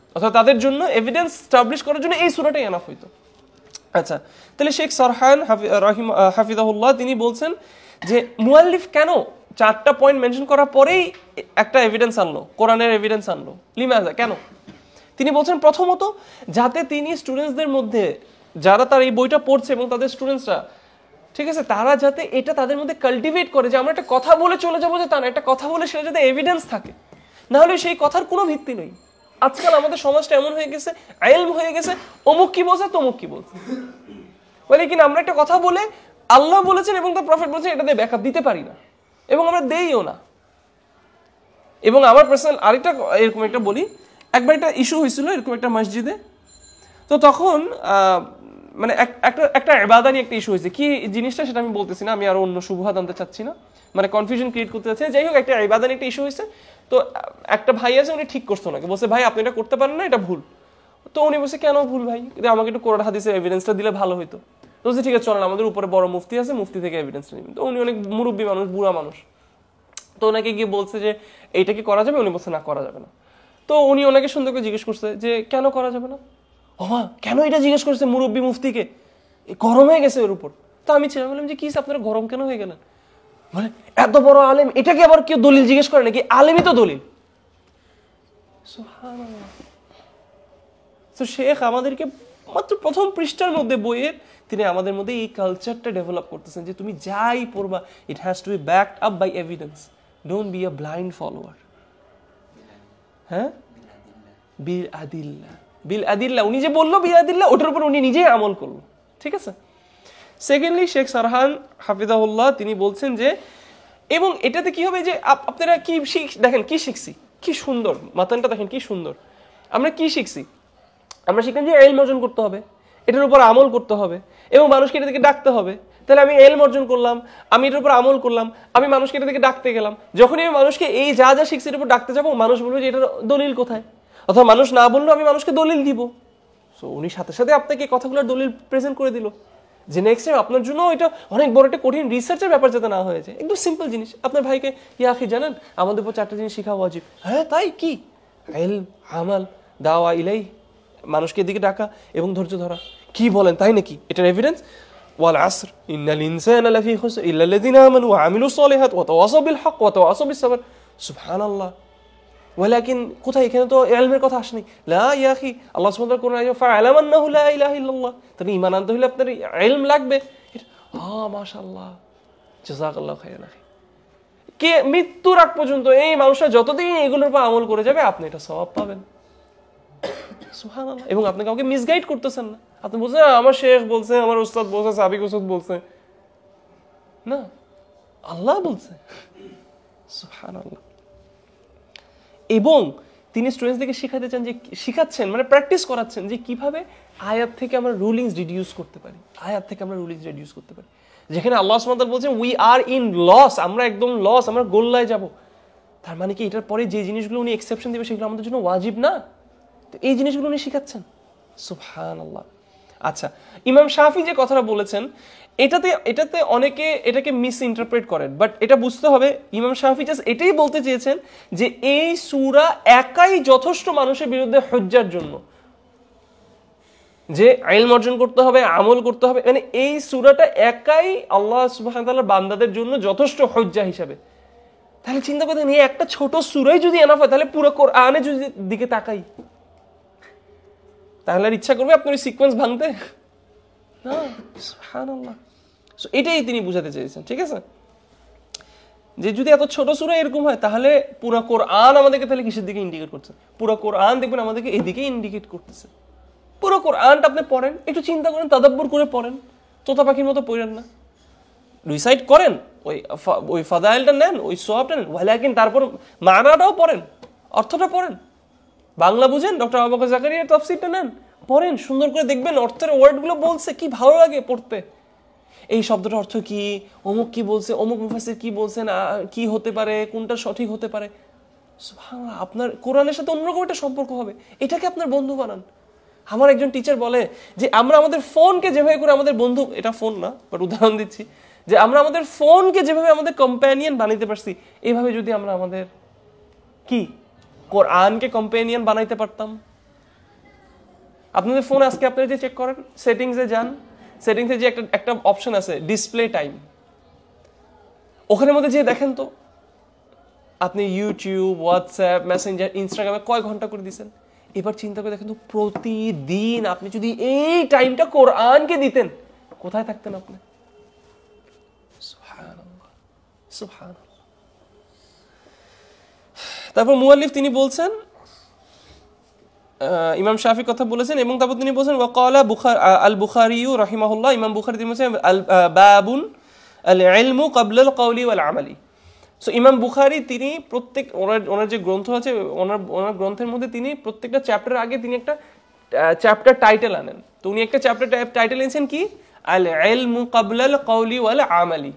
অর্থাৎ তাদের জন্য এভিডেন্স এস্টাবলিশ করার জন্য এই সূরাটাই এনাফ হইতো আচ্ছা তাহলে শেখ সরহান হাফিজাহুল্লাহ তিনি বলছেন যে মুআল্লিফ কেন চারটা পয়েন্ট মেনশন করার পরেই একটা এভিডেন্স আনলো কোরআনের এভিডেন্স আনলো লিমাজা কেন তিনি বলছেন প্রথমত যাতে তিনি স্টুডেন্টসদের মধ্যে যারা তার এই বইটা পড়ছে এবং তাদের স্টুডেন্টসরা ঠিক আছে তারা যাতে এটা তাদের মধ্যে কাল্টিভেট করে যে আমরা একটা কথা বলে চলে যাব যে তা না একটা কথা বলে সেটা যাতে এভিডেন্স থাকে না হলে সেই কথার কোনো ভিত্তি নেই আজকাল আমাদের সমাজটা এমন হয়ে গেছে ইলম হয়ে গেছে অমুক কি বলছে তমুক কি বলছে বলে কিনা আমরা একটা কথা বলে আল্লাহ বলেছেন এবং তার প্রফেট বলেছেন এটা দিয়ে ব্যাকআপ দিতে পারি না এবং আমরা দেইও না এবং আমার পার্সোনাল আরেকটা এরকম একটা বলি একবার একটা ইস্যু হয়েছিল এরকম একটা মসজিদে তো তখন মানে একটা একটা ইবাদা নিয়ে একটা ইস্যু হয়েছে কি জিনিসটা সেটা আমি বলতেছি না আমি আর অন্য সুবহাত আনতে চাচ্ছি না মানে কনফিউশন ক্রিয়েট করতে চাচ্ছি যাই হোক একটা ইবাদা নিয়ে একটা ইস্যু হয়েছে তো একটা ভাই আছে উনি ঠিক করতো নাকি বলছে ভাই আপনি এটা করতে পারেন না এটা ভুল তো উনি বলছে কেন ভুল ভাই আমাকে একটু কোরআন হাদিসের এভিডেন্সটা দিলে ভালো হতো তো সে ঠিক আছে চলেন আমাদের উপরে বড় মুফতি আছে মুফতি থেকে এভিডেন্স নেবেন তো উনি অনেক মুরব্বী মানুষ বুড়া মানুষ তো ওনাকে গিয়ে বলছে যে এইটা কি করা যাবে উনি বলছে না করা যাবে না তো উনি ওনাকে সুন্দর করে জিজ্ঞেস করছে যে কেন করা যাবে না ও মা কেন এটা জিজ্ঞেস করছে মুরব্বী মুফতিকে গরম হয়ে গেছে ওর উপর তো আমি ছিলাম বললাম যে কি আপনারা গরম কেন হয়ে গেলেন মানে এত বড় আলেম এটাকে আবার কেউ দলিল জিজ্ঞেস করে নাকি আলেমই তো দলিল সুবহানাল্লাহ তো শেখ আমাদেরকে মাত্র প্রথম পৃষ্ঠার মধ্যে বইয়ের তিনি আমাদের মধ্যে এই কালচারটা ডেভেলপ করতেছেন যে তুমি যাই পড়বা it has to be backed up by evidence don't be a blind follower হ্যাঁ বিল আদিল্লা বিল আদিল্লা উনি যে বললো বিল আদিল্লা ওটার উপর উনি নিজেই আমল করলো ঠিক আছে সেকেন্ডলি শেখ সরহান হাফিজাহুল্লাহ তিনি বলছেন যে এবং এটাতে কি হবে যে আপনারা কি শিখ দেখেন কি শিখছি কি সুন্দর মাতানটা দেখেন কি সুন্দর আমরা কি শিখছি আমরা শিখলাম যে ইলম অর্জন করতে হবে এটার উপর আমল করতে হবে এবং মানুষকে এটা থেকে ডাকতে হবে তাহলে আমি ইলম অর্জন করলাম আমি এটার উপর আমল করলাম আমি মানুষকে এটা থেকে ডাকতে গেলাম যখনই আমি মানুষকে এই যা যা শিখছি এটার উপর ডাকতে যাবো মানুষ বলবে যে এটার দলিল কোথায় অথবা মানুষ না বললেও আমি মানুষকে দলিল দিব সো উনি সাথে সাথে আপনাকে কথাগুলোর দলিল প্রেজেন্ট করে দিল যে নেক্সট টাইম আপনার জন্য এটা অনেক বড় একটা কঠিন রিসার্চের ব্যাপার যাতে না হয়ে যায় একটু সিম্পল জিনিস আপনার ভাইকে ইয়াকি জানেন আমাদের উপর চারটা জিনিস শেখা ওয়াজিব হ্যাঁ তাই কি ইলম আমল দাওয়া ইলাইহি মানুষকে এদিকে ডাকা এবং ধৈর্য ধরা কি বলেন তাই নাকি এটার এভিডেন্স ওয়াল আসর ইন্নাল ইনসানা লাফি খুসর ইল্লা আল্লাযিনা আমানু ওয়া আমিলুস সালিহাত ওয়া তাওয়াসাউ বিল হক ওয়া তাওয়াসাউ বিস সাবর সুবহানাল্লাহ ولكن কোথায় এখানে তো ইলমের কথা আসেনি লা ইয়া আখি আল্লাহ সুবহানাহু ওয়া তাআলা ফাআলাম আন্নাহু লা ইলাহা ইল্লাল্লাহ তাহলে ঈমান আনতে হলে আপনার ইলম লাগবে হ্যাঁ মাশাআল্লাহ জাযাকাল্লাহু খাইরান আখি কে মৃত্যুর আগ পর্যন্ত এই মানুষরা যতদিন এগুলোর উপর আমল করে যাবে আপনি এটা সওয়াব পাবেন সুবহানাল্লাহ এবং আপনি কাউকে মিসগাইড করতেছেন না আপনি বলছেন আমার শেখ বলছে আমার উস্তাদ বলছে সাবিক উস্তাদ বলছে না আল্লাহ বলছে সুবহানাল্লাহ এবং তিনি স্টুডেন্টদেরকে শিখাতে চান যে শিখাচ্ছেন মানে প্র্যাকটিস করাচ্ছেন যে কিভাবে আয়াত থেকে আমরা রুলিংস রিডিউস করতে পারি আয়াত থেকে আমরা রুলিংস রিডিউস করতে পারি যেখানে আল্লাহ সুবহানাহু ওয়া তাআলা বলছেন উই আর ইন লস আমরা একদম লস আমরা গোল্লায় যাব তার মানে কি এটার পরে যে জিনিসগুলো উনি এক্সেপশন দিবে সেগুলো আমাদের জন্য ওয়াজিব না এই জিনিসগুলো উনি শিখাচ্ছেন সুবহানাল্লাহ আচ্ছা ইমাম শাফি যে কথাটা বলেছেন এটাতে এটাতে অনেকে এটাকে মিস ইন্টারপ্রেট করেন বাট এটা বুঝতে হবে ইমাম শাফি জাস্ট এটাই বলতে চেয়েছেন যে এই সূরা একাই যথেষ্ট মানুষের বিরুদ্ধে হুজ্জার জন্য যে ইলম অর্জন করতে হবে আমল করতে হবে মানে এই সূরাটা একাই আল্লাহ সুবহানাহু ওয়া তাআলার বান্দাদের জন্য যথেষ্ট হুজ্জা হিসেবে তাহলে চিন্তা করেন এই একটা ছোট সূরাই যদি এনাফ হয় তাহলে পুরো কোরআনে যদি দিকে তাকাই তাহলে ইচ্ছা করবে আপনার এই সিকোয়েন্স ভাঙতে না সুবহানাল্লাহ সো এটাই তিনি বুঝাতে চেয়েছেন ঠিক আছে যে যদি এত ছোট সূরা এরকম হয় তাহলে পুরো কোরআন আমাদেরকে তাহলে কিসের দিকে ইন্ডিকেট করছে পুরো কোরআন দেখবেন আমাদেরকে এদিকে ইন্ডিকেট করতেছে পুরো কোরআনটা আপনি পড়েন একটু চিন্তা করেন তাদাব্বুর করে পড়েন তোতা পাখির মতো পড়েন না রিসাইট করেন ওই ওই ফাদাইলটা নেন ওই সওয়াবটা নেন ওয়ালাকিন তারপর মানাটাও পড়েন অর্থটা পড়েন বাংলা বুঝেন ডক্টর আবু বকর জাকারিয়া তাফসীরটা নেন পড়েন সুন্দর করে দেখবেন অর্থের ওয়ার্ডগুলো বলছে কি ভালো লাগে পড়তে এই শব্দটার অর্থ কি অমুক কি বলছে অমুক মুফাসসির কি বলছেন কি হতে পারে কোনটা সঠিক হতে পারে সুবহানাল্লাহ আপনার কোরআনের সাথে অন্যরকম একটা সম্পর্ক হবে এটাকে আপনার বন্ধু বানান আমার একজন টিচার বলে যে আমরা আমাদের ফোনকে যেভাবে করে আমাদের বন্ধু এটা ফোন না বাট উদাহরণ দিচ্ছি যে আমরা আমাদের ফোনকে যেভাবে আমাদের কম্প্যানিয়ন বানাইতে পারছি এইভাবে যদি আমরা আমাদের কি কোরআনকে কম্প্যানিয়ন বানাইতে পারতাম আপনাদের ফোন আজকে আপনারা যে চেক করেন সেটিংসে যান সেটিংসে যে একটা একটা অপশন আছে ডিসপ্লে টাইম ওখানের মধ্যে যে দেখেন তো আপনি ইউটিউব হোয়াটসঅ্যাপ মেসেঞ্জার ইনস্টাগ্রামে কয় ঘন্টা করে দিয়েছেন এবার চিন্তা করে দেখেন তো প্রতিদিন আপনি যদি এই টাইমটা কোরআনকে দিতেন কোথায় থাকতেন আপনি সুবহানাল্লাহ সুবহানাল্লাহ তারপর মুআল্লিফ তিনি বলেন ইমাম শাফি কথা বলেছেন এবং তারপর তিনি বলেন ওয়াকালা বুখারী আল বুখারী রাহিমাহুল্লাহ ইমাম বুখারী তিনি বলেছেন বাবুন আল ইলমু ক্বাবলা আল কওলি ওয়াল আমালি সো ইমাম বুখারী তিনি প্রত্যেক ওনার ওনার যে গ্রন্থ আছে ওনার ওনার গ্রন্থের মধ্যে তিনি প্রত্যেকটা চ্যাপ্টারের আগে তিনি একটা চ্যাপ্টার টাইটেল আনেন তো উনি একটা চ্যাপ্টার টাইটেল এনেছেন কি আল ইলমু ক্বাবলা আল কওলি ওয়াল আমালি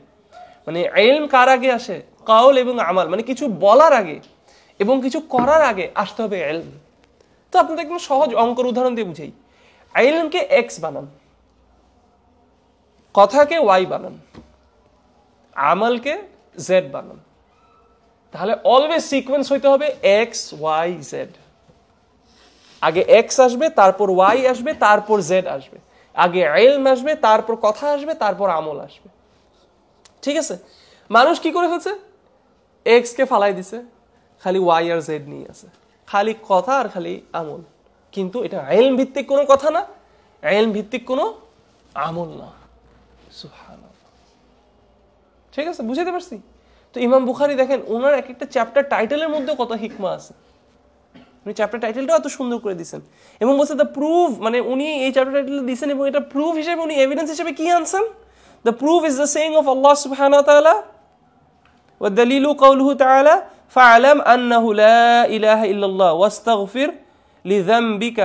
মানে ইলম কার আগে আসে কওল এবং আমল মানে কিছু বলার আগে এবং কিছু করার আগে আসতে হবে ইলম তো আপনাদের একদম সহজ অঙ্কের উদাহরণ দিয়ে বুঝাই ইলমকে x বানান কথাকে y বানান আমলকে z বানান তাহলে অলওয়েজ সিকোয়েন্স হইতে হবে x y z আগে x আসবে তারপর y আসবে তারপর z আসবে আগে ইলম আসবে তারপর কথা আসবে তারপর আমল আসবে ঠিক আছে মানুষ কি করে ফেলছে x কে ফালাই দিয়েছে খালি y আর z নিয়ে আছে খালি কথা আর খালি আমল কিন্তু এটা ইলম ভিত্তিক কোনো কথা না ইলম ভিত্তিক কোনো আমল না সুবহানাল্লাহ ঠিক আছে বুঝতে পারছি তো ইমাম বুখারী দেখেন ওনার এক একটা চ্যাপ্টার টাইটেলের মধ্যে কত হিকমা আছে উনি চ্যাপ্টার টাইটেলটাও এত সুন্দর করে দিয়েছেন এবং বলছে দ্য প্রুফ মানে উনি এই চ্যাপ্টার টাইটেল দিয়েছেন এবং এটা প্রুফ হিসেবে উনি এভিডেন্স হিসেবে কি আনছেন the proof is the saying of আল্লাহ সুবহানাহু ওয়া তাআলা ওয়া দালিলু কওলুহু তাআলা فاعلم أنه لا إله إلا الله واستغفر لذنبك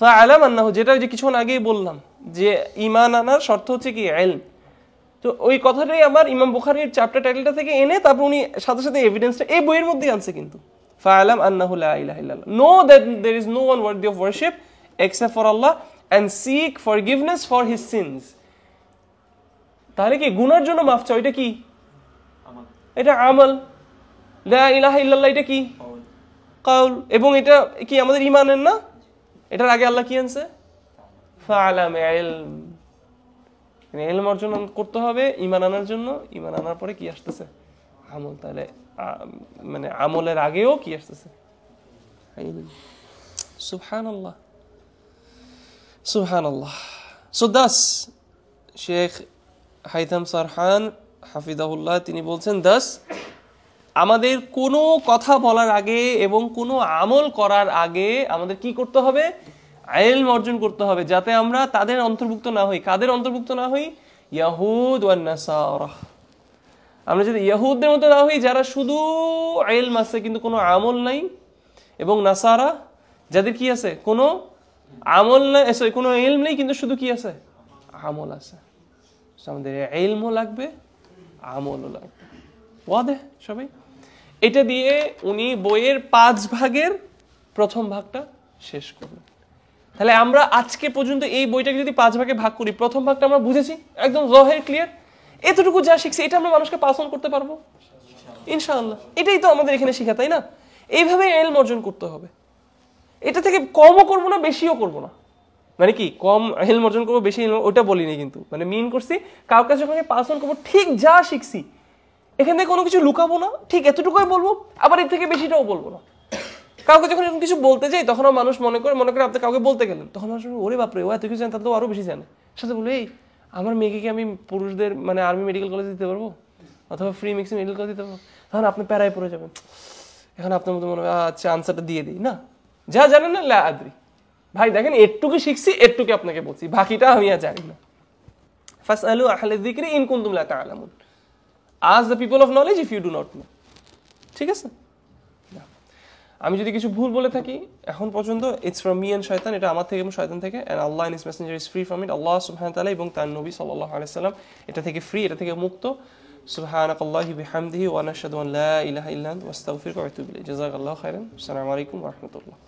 فاعلم أنه যেটা যে কিছুক্ষণ আগেই বললাম যে ঈমান আনার শর্ত হচ্ছে কি ইলম তো ওই কথাটাই আমার ইমাম বুখারীর চ্যাপ্টার টাইটেলটা থেকে এনে তারপর উনি সাথে সাথে এভিডেন্সটা এই বইয়ের মধ্যেই আনছে কিন্তু فاعلم أنه لا إله إلا الله know that there is no one worthy of worship except for Allah and seek forgiveness for his sins তাহলে কি গুনার জন্য মাফ চাও এটা কি আমল এটা আমল লা ইলাহা ইল্লাল্লাহ এটা কি কওল এবং এটা কি আমাদের ঈমানের না এটার আগে আল্লাহ কি আনছে ফাআলাম ইলম মানে ইলম অর্জন করতে হবে ঈমান আনার জন্য ঈমান আনার পরে কি আসতেছে আমল তাহলে মানে আমলের আগেও কি আসতেছে সুবহানাল্লাহ সুবহানাল্লাহ so Das Sheikh Haitham Sarhan হাফিজাহুল্লাহ তিনি বলছেন দাস আমাদের কোনো কথা বলার আগে এবং কোনো আমল করার আগে আমাদের কি করতে হবে ইলম অর্জন করতে হবে যাতে আমরা তাদের অন্তর্ভুক্ত না হই কাদের অন্তর্ভুক্ত না হই ইয়াহুদ ওয়ান নাসারা আমরা যদি ইয়াহুদদের মতো না হই যারা শুধু ইলম আছে কিন্তু কোনো আমল নাই এবং নাসারা যাদের কি আছে কোনো আমল নাই সরি কোনো ইলম নেই কিন্তু শুধু কি আছে আমল আছে আমাদের ইলমও লাগবে আমলও লাগবে ওয়াদে সবাই এটা দিয়ে উনি বইয়ের পাঁচ ভাগের প্রথম ভাগটা শেষ করলেন তাহলে আমরা আজকে পর্যন্ত এই বইটাকে যদি পাঁচ ভাগে ভাগ করি প্রথম ভাগটা আমরা বুঝেছি একদম জহের ক্লিয়ার এতটুকু যা শিখছি এটা আমরা মানুষকে পাস অন করতে পারবো ইনশাআল্লাহ এটাই তো আমাদের এখানে শেখা তাই না এইভাবে ইলম অর্জন করতে হবে এটা থেকে কমও করব না বেশিও করব না মানে কি কম ইলম অর্জন করব বেশি ওটা বলিনি কিন্তু মানে মিন করছি কাউকে যখন পাস অন করব ঠিক যা শিখছি এখানে কোনো কিছু লুকাবো না ঠিক এতটুকুই বলবো আবার এর থেকে বেশিটাও বলবো না কাউকে যখন এরকম কিছু বলতে যাই তখন মানুষ মনে করে মনে করে আপনি কাউকে বলতে গেলেন তখন মানুষ ওরে বাপ রে ও এত কিছু জানে তার তো আরো বেশি জানে সাথে বলে এই আমার মেয়েকে কি আমি পুরুষদের মানে আর্মি মেডিকেল কলেজে দিতে পারবো অথবা ফ্রি মিক্সিং মেডিকেল কলেজে দিতে পারবো তখন আপনি প্যারায় পড়ে যাবেন এখন আপনার মতো মনে হয় আচ্ছা আনসারটা দিয়ে দিই না যা জানেন না লা আদ্রি ভাই দেখেন এটুকু শিখছি এটুকু আপনাকে বলছি বাকিটা আমি আর জানি না ফাসআলু আহলে যিকরি ইন কুনতুম লা তাআলামুন Ask the people of knowledge if you do not know. ঠিক আছে না আমি যদি কিছু ভুল বলে থাকি এখন পর্যন্ত it's from me and শয়তান এটা আমার থেকে এবং শয়তান থেকে and Allah and his messenger is free from it Allah subhanahu wa ta'ala এবং তার নবী sallallahu alaihi wasallam এটা থেকে free এটা থেকে মুক্ত subhanallahi bihamdihi wa nashhadu an la ilaha illa anta astaghfiruka wa atubu ilayk jazakallahu khairan assalamu alaikum wa rahmatullah